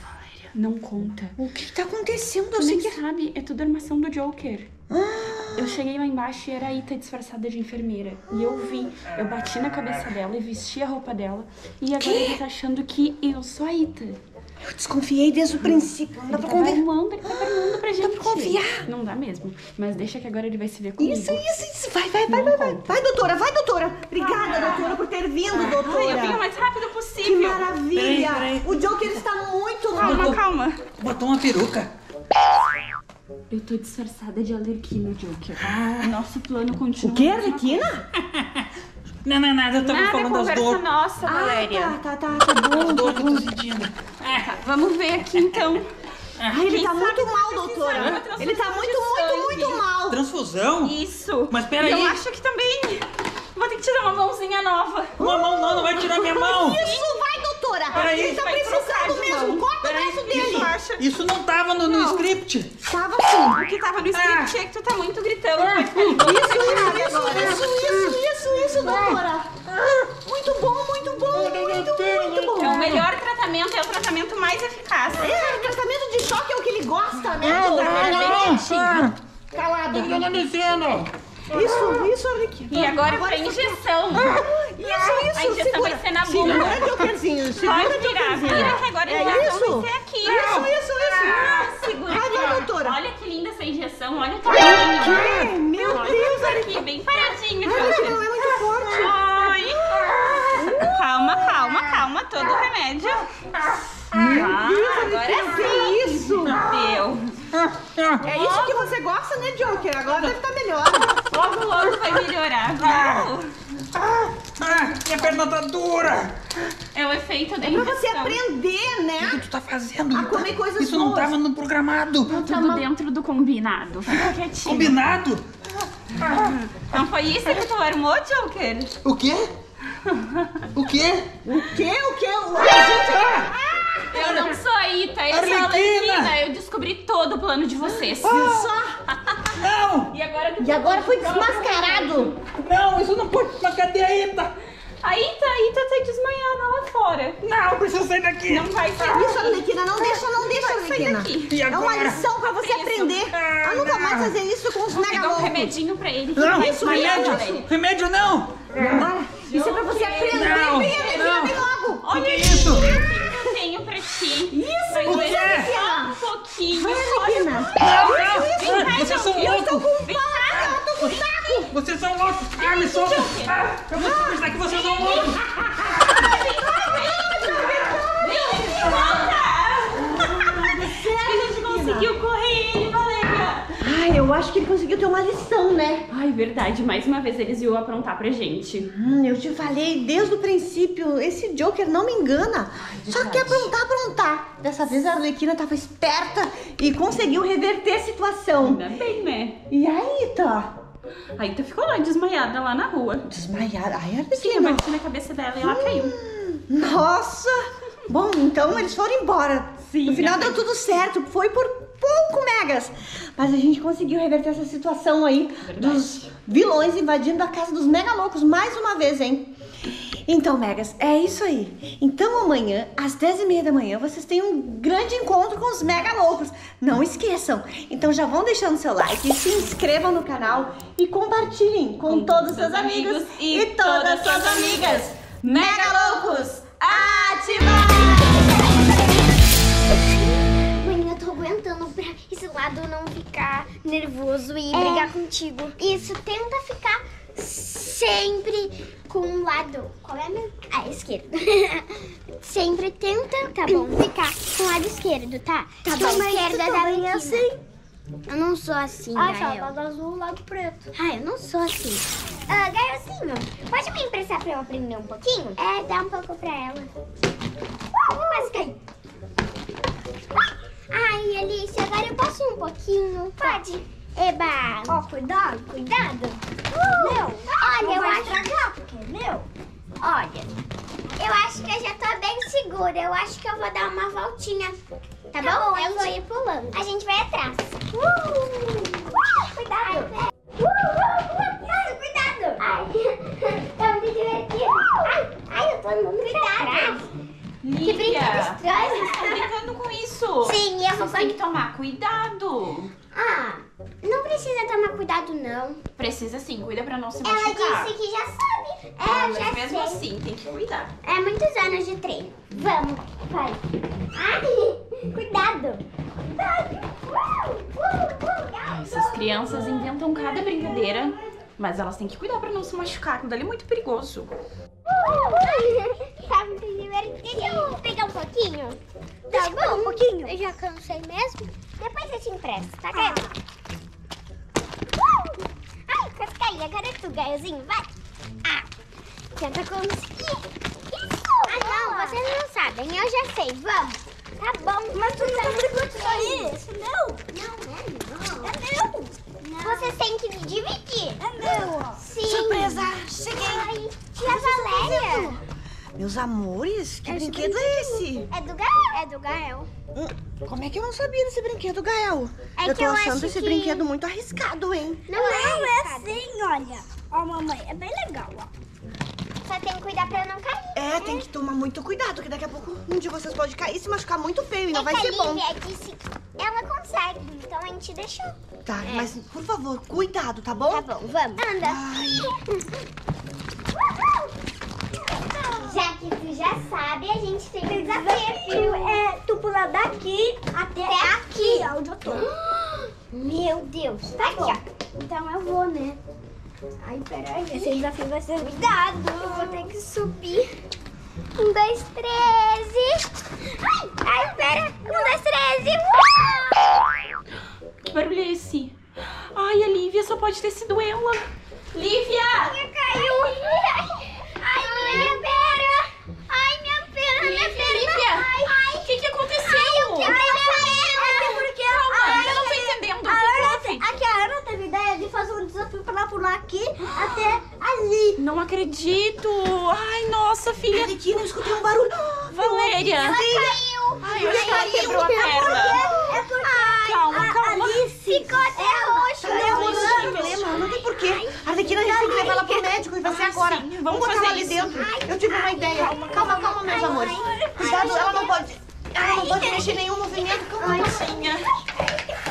Valéria, não conta. O que que tá acontecendo? Tu nem sabe, é tudo armação do Joker. Ah. Eu cheguei lá embaixo e era a Ita disfarçada de enfermeira. E eu vi, eu bati na cabeça dela e vesti a roupa dela. E agora ele tá achando que eu sou a Ita. Eu desconfiei desde o princípio. Não dá pra confiar. Ele tá armando pra gente. Não dá pra confiar. Não dá mesmo. Mas deixa que agora ele vai se ver comigo. Isso, isso, isso. Vai, vai, vai, vai, vai. Vai, doutora, vai, doutora. Obrigada, doutora, por ter vindo, doutora. Ai, eu vim o mais rápido possível. Que maravilha. Peraí, peraí. O Joker está muito... Calma, calma. Botou uma peruca. Eu tô disfarçada de Arlequina, Joker. Ah. Nosso plano continua. O quê, Arlequina? Não, não, nada, eu tava nada falando das dores. Nossa, ah, Valéria. Tá, tá, tá, tá bom, tá bom. Ah, tá, vamos ver aqui então. Ah, ele Quem tá muito mal, doutora. Ele tá muito, muito, muito mal. Transfusão? Isso. Mas peraí. Eu acho que também vou ter que tirar uma mãozinha nova. Uma uh, mão não, não vai tirar minha mão. Isso, vai, doutora. Peraí. Ele tá precisando mesmo. Corta o braço dele. Isso não tava no, não. no script. Tava sim. O que tava no script ah. é que tu tá muito gritando. Ah. Isso, isso, isso, isso, isso, isso, doutora. Ah. Muito bom, muito bom, muito, muito bom. É o melhor tratamento, é o tratamento mais eficaz. É, o tratamento de choque é o que ele gosta, né? Não, não, não. Calada. Ele tá descendo. Isso, isso, Arlequina. E agora, agora pra injeção. Isso, isso, A injeção segura. vai ser na bunda. Segura, Jokerzinho, segura, Pode virar, Jokerzinho. vira que agora é a injeção vai ser aqui. Isso, isso, isso. Ah, segura. Cadê, doutora? Olha que linda essa injeção, olha que linda. Que? Meu olha Deus, Arlequina. Bem paradinha, Joker. Não é muito forte. Ai. Calma, calma, calma. Todo o remédio. Meu ah, Deus, agora é sim. isso. Deu. É isso que você gosta, né, Joker? Agora deve estar melhor. Logo, logo vai melhorar, viu? Ah, ah, minha perna tá dura. É o efeito da é injeção. Pra você aprender, né? O que tu tá fazendo? A comer coisas Isso boas. não tava no programado. Não Tudo tava... dentro do combinado. Fica quietinho. Combinado? Não foi isso que tu armou, Joker? O quê? O quê? O quê? O quê? O quê? Eu não sou a Ita, eu Arlequina. sou a Arlequina. Eu descobri todo o plano de vocês. Oh, só? Não! E agora, e agora foi desmascarado. Não, isso não pode. Mas cadê a Ita? A Ita, a Ita tá desmaiada lá fora. Não, eu preciso sair daqui. Não vai sair daqui. Isso, Arlequina, não deixa, não deixa, Arlequina. É uma lição pra você isso. aprender ah, a nunca não. mais fazer isso com os megaloucos. Vou pegar um remedinho pra ele. Que não, isso, remédio, remédio, remédio não. Ah, isso é pra você aprender. Não, vem, vem, não. vem logo. Olha isso. Ah. Pra ti. Isso, o que é? Só um pouquinho. Vai, Arlequina. Não, não, vocês são loucos. Vem cá, eu tô com taco. Vocês são loucos. Ah, me solta. Ah, eu vou te mostrar que vocês são loucos. Vem cá, vem cá. Vem cá. Sério, a gente conseguiu correr ele, Valéria. Ai, eu acho que ele conseguiu ter uma lição, né? Ai, verdade. Mais uma vez eles iam aprontar pra gente. Hum, eu te falei desde o princípio. Esse Joker não me engana. Ai, só quer aprontar, aprontar. Dessa vez a Arlequina tava esperta e conseguiu reverter a situação. Ainda bem, né? E aí, tá? A Ita ficou lá, desmaiada, lá na rua. Desmaiada? Ai, Arlequina. Sim, eu bati na cabeça dela e ela hum, caiu. Nossa! Bom, então eles foram embora. Sim. No final deu tudo certo. Foi por pouco, Megas. Mas a gente conseguiu reverter essa situação aí. Verdade. Dos vilões invadindo a casa dos Megaloucos mais uma vez, hein? Então, Megas, é isso aí. Então, amanhã, às dez e meia da manhã, vocês têm um grande encontro com os Megaloucos. Não esqueçam. Então, já vão deixando seu like, se inscrevam no canal e compartilhem com, com todos os seus amigos, amigos e, e todas suas amigas. Megaloucos, ativar! Mãe, eu tô aguentando pra esse lado não ficar nervoso e é. brigar contigo. Isso, tenta ficar sempre com um lado. Qual é a minha? Ah, esquerdo. Sempre tenta tá bom. ficar com o lado esquerdo, tá? Tá bom. Esquerda da minha assim. Eu não sou assim, ah, Gael. Ah, tá. Lado azul, lado preto. Ah, eu não sou assim. Ah, Gaelzinho, pode me emprestar pra eu aprender um pouquinho? É, dá um pouco pra ela. Quase caí. Ai, Alice, agora eu posso um pouquinho? Pode. Eba. Ó, oh, cuidado, cuidado. Uh, meu, olha, eu acho estragar, porque é meu. Olha, eu acho que eu já tô bem segura. Eu acho que eu vou dar uma voltinha. Tá, tá bom? bom? Eu vou ir pulando. A gente vai atrás. Uh, uh, cuidado. Ai, uh, uh, uh, cuidado, cuidado. Ai, tá muito divertido. Uh, ai, ai, eu tô andando. Cuidado. Que brinquedo estranho. Vocês estão brincando com isso. Sim, eu vou... Tem que tomar cuidado. Ah, não precisa tomar cuidado, não. Precisa sim, cuida pra não se machucar. Ela disse que já sabe. É, ah, mas já mesmo sei. assim, tem que cuidar. É muitos anos de treino. Vamos, vai. Ai, cuidado. Essas crianças inventam cada brincadeira, mas elas têm que cuidar pra não se machucar, aquilo dali é muito perigoso. Tá muito divertido. Deixa eu pegar um pouquinho. Tá bom? Um pouquinho. Eu já cansei mesmo. Depois eu te empresto, tá, Gael? Ah. Uh! Ai, quase caí. Agora é tu, Gaelzinho. Vai. Ah, tenta conseguir. Isso. Ah, não. Boa. Vocês não sabem. Eu já sei. Vamos. Tá bom. Mas tu não brigou tudo aí. Isso não. Não, não é não. É meu. Não. Vocês têm que me dividir. É meu. Sim. Surpresa. Cheguei. Ai, tia Valéria. Meus amores, que é brinquedo, brinquedo é esse? É do Gael. É do Gael. Como é que eu não sabia desse brinquedo, Gael? É eu tô eu achando esse que... brinquedo muito arriscado, hein? Não, não é, é assim, olha. Ó, mamãe, é bem legal, ó. Só tem que cuidar pra não cair. É, né? Tem que tomar muito cuidado, que daqui a pouco um de vocês pode cair e se machucar muito feio e não é vai ser bom. A Lívia disse que ela consegue, então a gente deixou. Tá, é. mas por favor, cuidado, tá bom? Tá bom, vamos. Anda. Ai. Já que tu já sabe, a gente tem um desafio. É tu pular daqui até, até aqui, aqui, onde eu tô. Meu Deus. Tá aqui, ó. Então eu vou, né? Ai, peraí. Esse desafio vai ser... Cuidado. Eu vou ter que subir. Um, dois, treze. Ai, ai, pera. Um, dois, treze. Uau! Que barulho é esse? Ai, a Lívia só pode ter sido ela. Lívia! A minha caiu. Ai, ai minha perna. Minha perna. Ai, o que que aconteceu? Ai, eu quebrei minha perna. Eu não tô entendendo. Aqui a Ana teve ideia de fazer um desafio pra ela pular aqui até ali. Não acredito. Ai, nossa, filha. Arlequina, eu escutei um barulho. Valéria. Ela caiu. Ai, eu acho que ela quebrou a perna. É porque calma, calma. Ficou até roxo. Não, não tem porquê. Arlequina, a gente tem que levar ela pro médico e vai ser agora. Vamos botar ela ali dentro. Eu tive uma ideia. Calma, calma. Meus amores, cuidado, ela não pode, ela não pode mexer nenhum movimento, calma, calminha.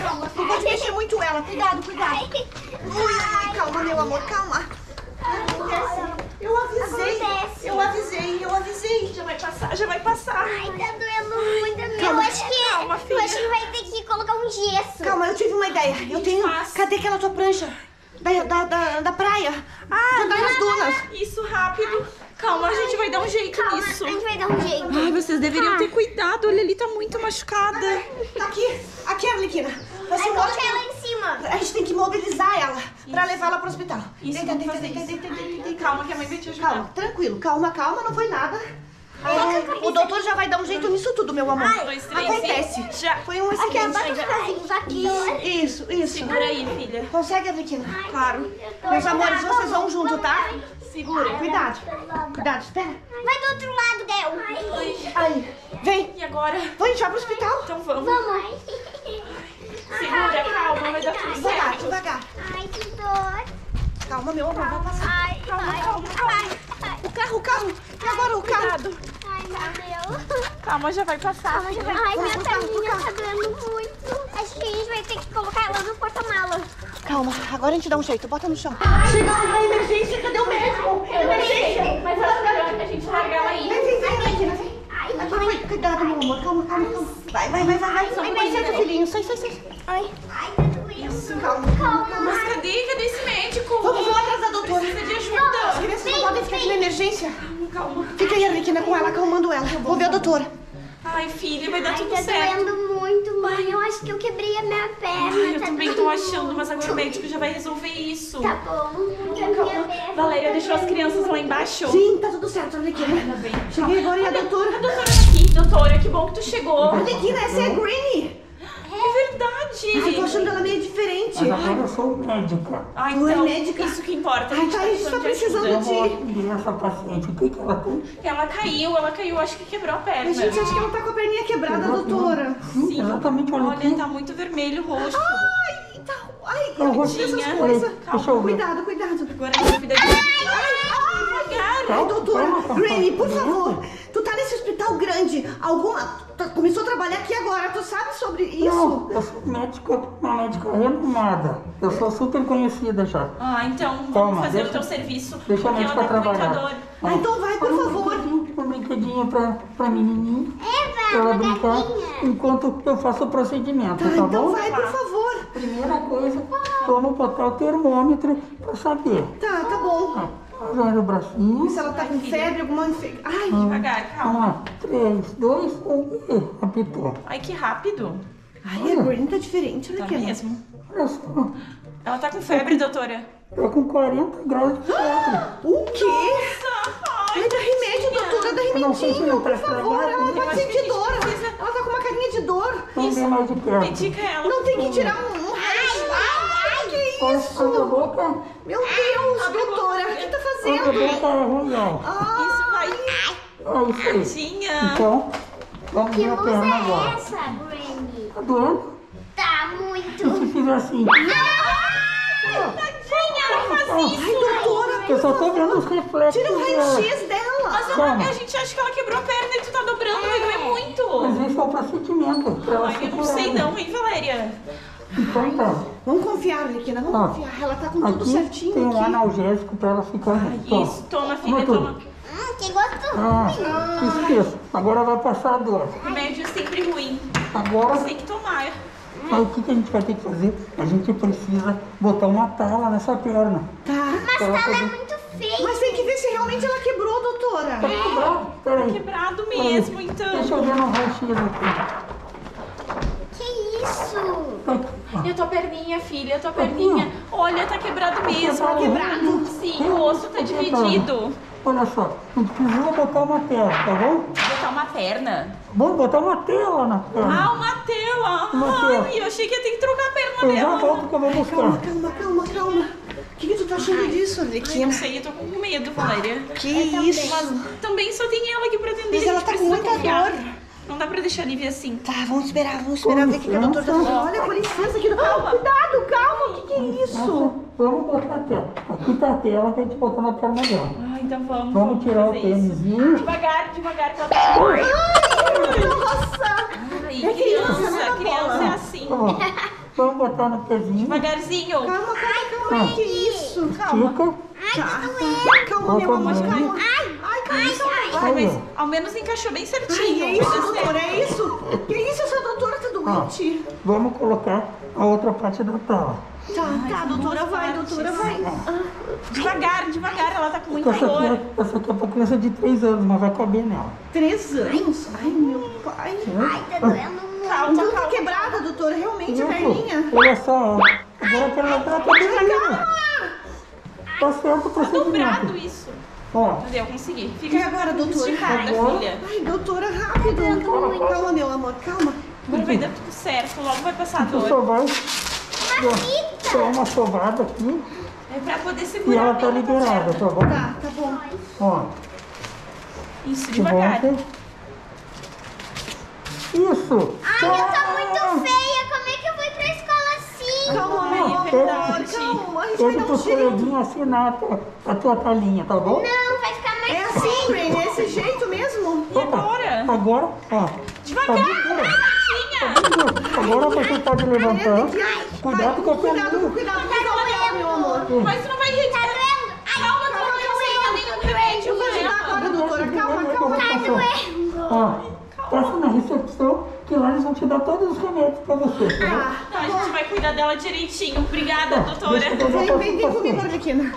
Calma, não pode mexer muito ela, cuidado, cuidado. Ui, calma, meu amor, calma. Eu avisei, eu avisei, eu avisei. Já vai passar, já vai passar. Ai, tá doendo muito, meu. Eu acho que, calma, filha. Eu acho que vai ter que colocar um gesso. Calma, eu tive uma ideia, eu tenho, cadê aquela tua prancha? Da, da, da, da praia, ah, da, nas dunas. Isso, rápido. Calma, a gente vai dar um jeito Calma, nisso. A gente vai dar um jeito. Ai, vocês deveriam ah. ter cuidado. Olha, ali tá muito machucada. Tá aqui, aqui, Arlequina. Vai ser um ótimo... ela em cima. Arlequina! A gente tem que mobilizar ela pra levá-la pro hospital. Calma, que a mãe vai te ajudar. Calma, tranquilo, calma, calma, não foi nada. É, o doutor já vai dar um jeito nisso tudo, meu amor. Ai, dois, três, acontece. Já. Foi um acidente. Aqui, abaixa os pezinhos aqui. Isso, isso. Segura aí, filha. Consegue, Arlequina? Ai, claro. Meus amores, vocês vão junto, tá? Segura. Cuidado. Cuidado, espera. Vai do outro lado, Gael. Aí, vem. E agora? Vamos já pro hospital. Então vamos. Vamos. Segura, calma, vai dar tudo certo. Devagar, devagar. Ai, que dor. Calma, meu amor, vai passar. Ai, calma, ai, calma, calma. Ai, ai. O carro, o carro. E agora o carro? Ai, meu Deus. Calma, já vai passar. Calma, já vai. Ai, vai, minha perninha tá doendo muito. Acho que a gente vai ter que colocar ela no porta-mala. Calma, agora a gente dá um jeito. Bota no chão. Ai, chega na emergência. Cadê o médico? Emergência. Mas ela tá... a gente larga ela aí. Vem, vem, vem, vem, vem. Ai, vai, vai, vai. Cuidado, meu amor. Calma, calma, calma. Vai, vai, vai, vai. Vai, vai, vai, sai, filhinho. Sai, sai, sai. Ai, ai, tá doendo. Calma, calma. Mas cadê? Cadê esse médico? Vamos, vamos atrasar a doutora. Precisa de ajuda. As crianças não podem ficar aqui na emergência. Calma. Fica aí, Arlequina, com ela, acalmando ela. Vou ver a doutora. Ai, filha, vai dar tudo certo. Ai, tá doendo muito, mãe. Eu acho que eu quebrei a minha perna. Ai, eu também tô achando, mas agora o médico já vai resolver isso. Tá bom. Calma. Valéria deixou as crianças lá embaixo? Sim, tá tudo certo, Arlequina. Cheguei agora e a doutora... A doutora tá aqui. Doutora, que bom que tu chegou. Arlequina, essa é a Granny. É verdade. Ai, tô achando ela meio diferente. Mas agora eu sou médica. Ah, então, é médica. Isso que importa. Ai, tá, a gente tá precisando de... Eu vou atender essa paciente. O que que ela tem? Ela caiu, ela caiu. Acho que quebrou a perna. A gente acha que ela tá com a perninha quebrada, doutora. Sim, sim, exatamente. Olha, tá muito vermelho o rosto. Ai, tá... Ai, essas coisas. Calma, cuidado, cuidado. Agora é rápida de... Ai, ai, doutora. Granny, por favor. Tu tá nesse hospital grande. Alguma... Começou a trabalhar aqui agora, tu sabe sobre isso? Não, eu sou médica, uma médica renomada. Eu sou super conhecida já. Ah, então vamos Toma, fazer deixa, o teu serviço. Deixa a médica trabalhar. Ah, então vai, por favor. Um brinquedinho pra, pra menininha. É, pra ela brincar enquanto eu faço o procedimento, tá, tá então bom? Então vai, por favor. Primeira coisa, vamos botar o termômetro pra saber. Tá, tá bom. Ah. Olha o bracinho. Se ela tá com febre, alguma infecção. Ai, ah, devagar, calma. três, dois, um e apitou. Ai, que rápido. Ai, olha, a Granny tá diferente, né? Tá mesmo. Olha só. Ela tá com febre, doutora. Tá com quarenta graus de febre. O quê? Nossa, ai, ai, dá remédio, doutora, dá remedinho, por favor. Ela pode sentir dor. Precisa... Ela tá com uma carinha de dor. Isso, mais de perto. Medica ela. Não tem que tirar um... Isso! Meu Deus, ah, doutora, o que tá fazendo? Isso vai. Tadinha. Então, vamos ver a perna agora. Que luz é essa, Granny? Tá doendo? Tá muito. Se fizer assim. Ai, tadinha, não faz isso. Ai, doutora, eu só tô vendo os reflexos. Tira o raio-x dela. Mas a gente acha que ela quebrou a perna e tu tá dobrando, vai doer muito. Mas isso é o procedimento. Ai, eu não sei não, hein, Valéria? Então tá. Vamos confiar, Arlequina, vamos ah, confiar. Ela tá com tudo certinho tem aqui. Tem um analgésico pra ela ficar... Ah, toma. Isso, toma, filha, toma. toma. Hum, que gosto ah, ruim. Esqueça, agora vai passar a dor. O remédio é sempre ruim. Agora... tem que tomar. Aí o que, que a gente vai ter que fazer? A gente precisa botar uma tala nessa perna. Tá. Mas tala fazer... é muito feia. Mas tem que ver se realmente ela quebrou, doutora. Tá quebrado? Peraí. Tá quebrado mesmo, aí. Então. Deixa eu ver no raio-x aqui. E a tua perninha, filha, a tua perninha. Olha, tá quebrado mesmo. Tá quebrado? Sim, o osso tá dividido. Olha só, a gente precisa botar uma tela, tá bom? Botar uma perna? Vamos botar uma tela na perna. Ah, uma tela. Uma tela. Ai, eu achei que ia ter que trocar a perna dela. Eu já volto que eu vou mostrar. Calma, calma, calma, calma. O que, que tu tá achando ai, disso, Arlequina? Não sei, eu tô com medo, Valéria. Que é, isso. Mas também só tem ela aqui pra atender. Mas ela tá com muita confiar. dor. Não dá pra deixar ele vir assim. Tá, vamos esperar, vamos esperar ver o que a doutora tá falando. Olha, com licença aqui. Calma. Cuidado, calma, o que, que é isso? Vamos botar a tela. Aqui tá a tela que a gente botou na perna dela. Ah, então vamos. Vamos tirar o tênisinho. Devagar, devagar. Tá... Ai, nossa! Ai, é criança, né, criança é assim. Vamos, vamos botar no pezinho. Devagarzinho. Calma, calma, calma. Ai, que isso? Calma. Fica. Ai, tá. Calma, meu amor, calma. Ai, ai, calma. Ai, mas ao menos encaixou bem certinho. Ai, é isso, doutora, é isso? Que isso, essa doutora tá doente? Ah, vamos colocar a outra parte da tela. Tá, ai, tá, doutora, vai, partes. doutora, vai. Ah. Devagar, devagar, ela tá com muita essa dor. Aqui, essa aqui é pra criança de três anos, mas vai caber nela. três anos? Ai, meu pai. Ai, tá doendo muito. Calma, tá quebrada, doutora, realmente, a perninha. Olha só, Agora para levantar para bem ali. Passou outro procedimento. Dobrado isso. Ó. Eu consegui. Fica agora, doutora. Esticada, filha. Ai, doutora, rápido. Calma, calma, meu amor, calma. Agora vai dar tudo certo, logo vai passar a dor. Só vai dar uma sovada aqui. É pra poder segurar. E ela tá liberada, tá bom? Tá, tá bom. Ó. Isso, devagar. Isso. Ai, eu tô muito feia. Como é que eu vou ir pra escola assim? Calma, Maria, verdade. Calma, a gente vai dar um jeito. Eu assinar a tua talinha, tá bom? Não, vai ficar mais feio. É assim, bem, desse jeito mesmo. E agora? Agora, ó. Devagar. Agora você pode levantar. Cuidado com a perna. Cuidado, cuidado, cuidado, meu amor. Mas você não vai gritar. Tá doendo? Calma, calma, calma. Eu vou te dar agora, doutora. Calma, calma. Tá doendo. Passa na recepção, que lá eles vão te dar todos os remédios pra você. Ah, tá, a gente vai cuidar dela direitinho. Obrigada, doutora. Vem, vem, vem comigo, Arlequina.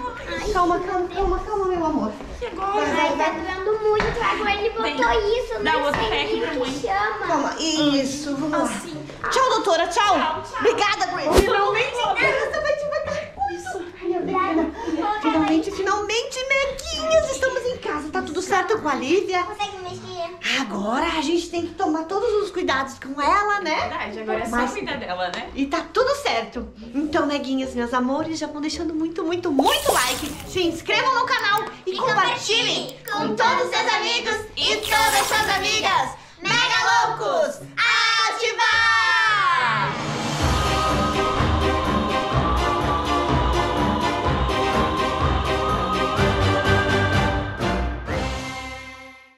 Calma, calma, calma, calma, meu amor. Ai, tá doendo muito. Agora ele botou isso, não sei o que chama. Calma, isso, vamos lá. Assim. Tchau, doutora, tchau. tchau, tchau. Obrigada, Grace. Finalmente, essa vai te matar. Isso. Ai, Arlequina. Finalmente, finalmente, mequinhas, estamos em casa. Tá tudo certo com a Lívia? Consegue mexer? Agora a gente tem que tomar todos os cuidados com ela, né? Verdade, agora é só cuidar dela, né? E tá tudo certo. Então, neguinhas, meus amores, já vão deixando muito, muito, muito like. Se inscrevam no canal e compartilhem com todos seus amigos e todas suas amigas.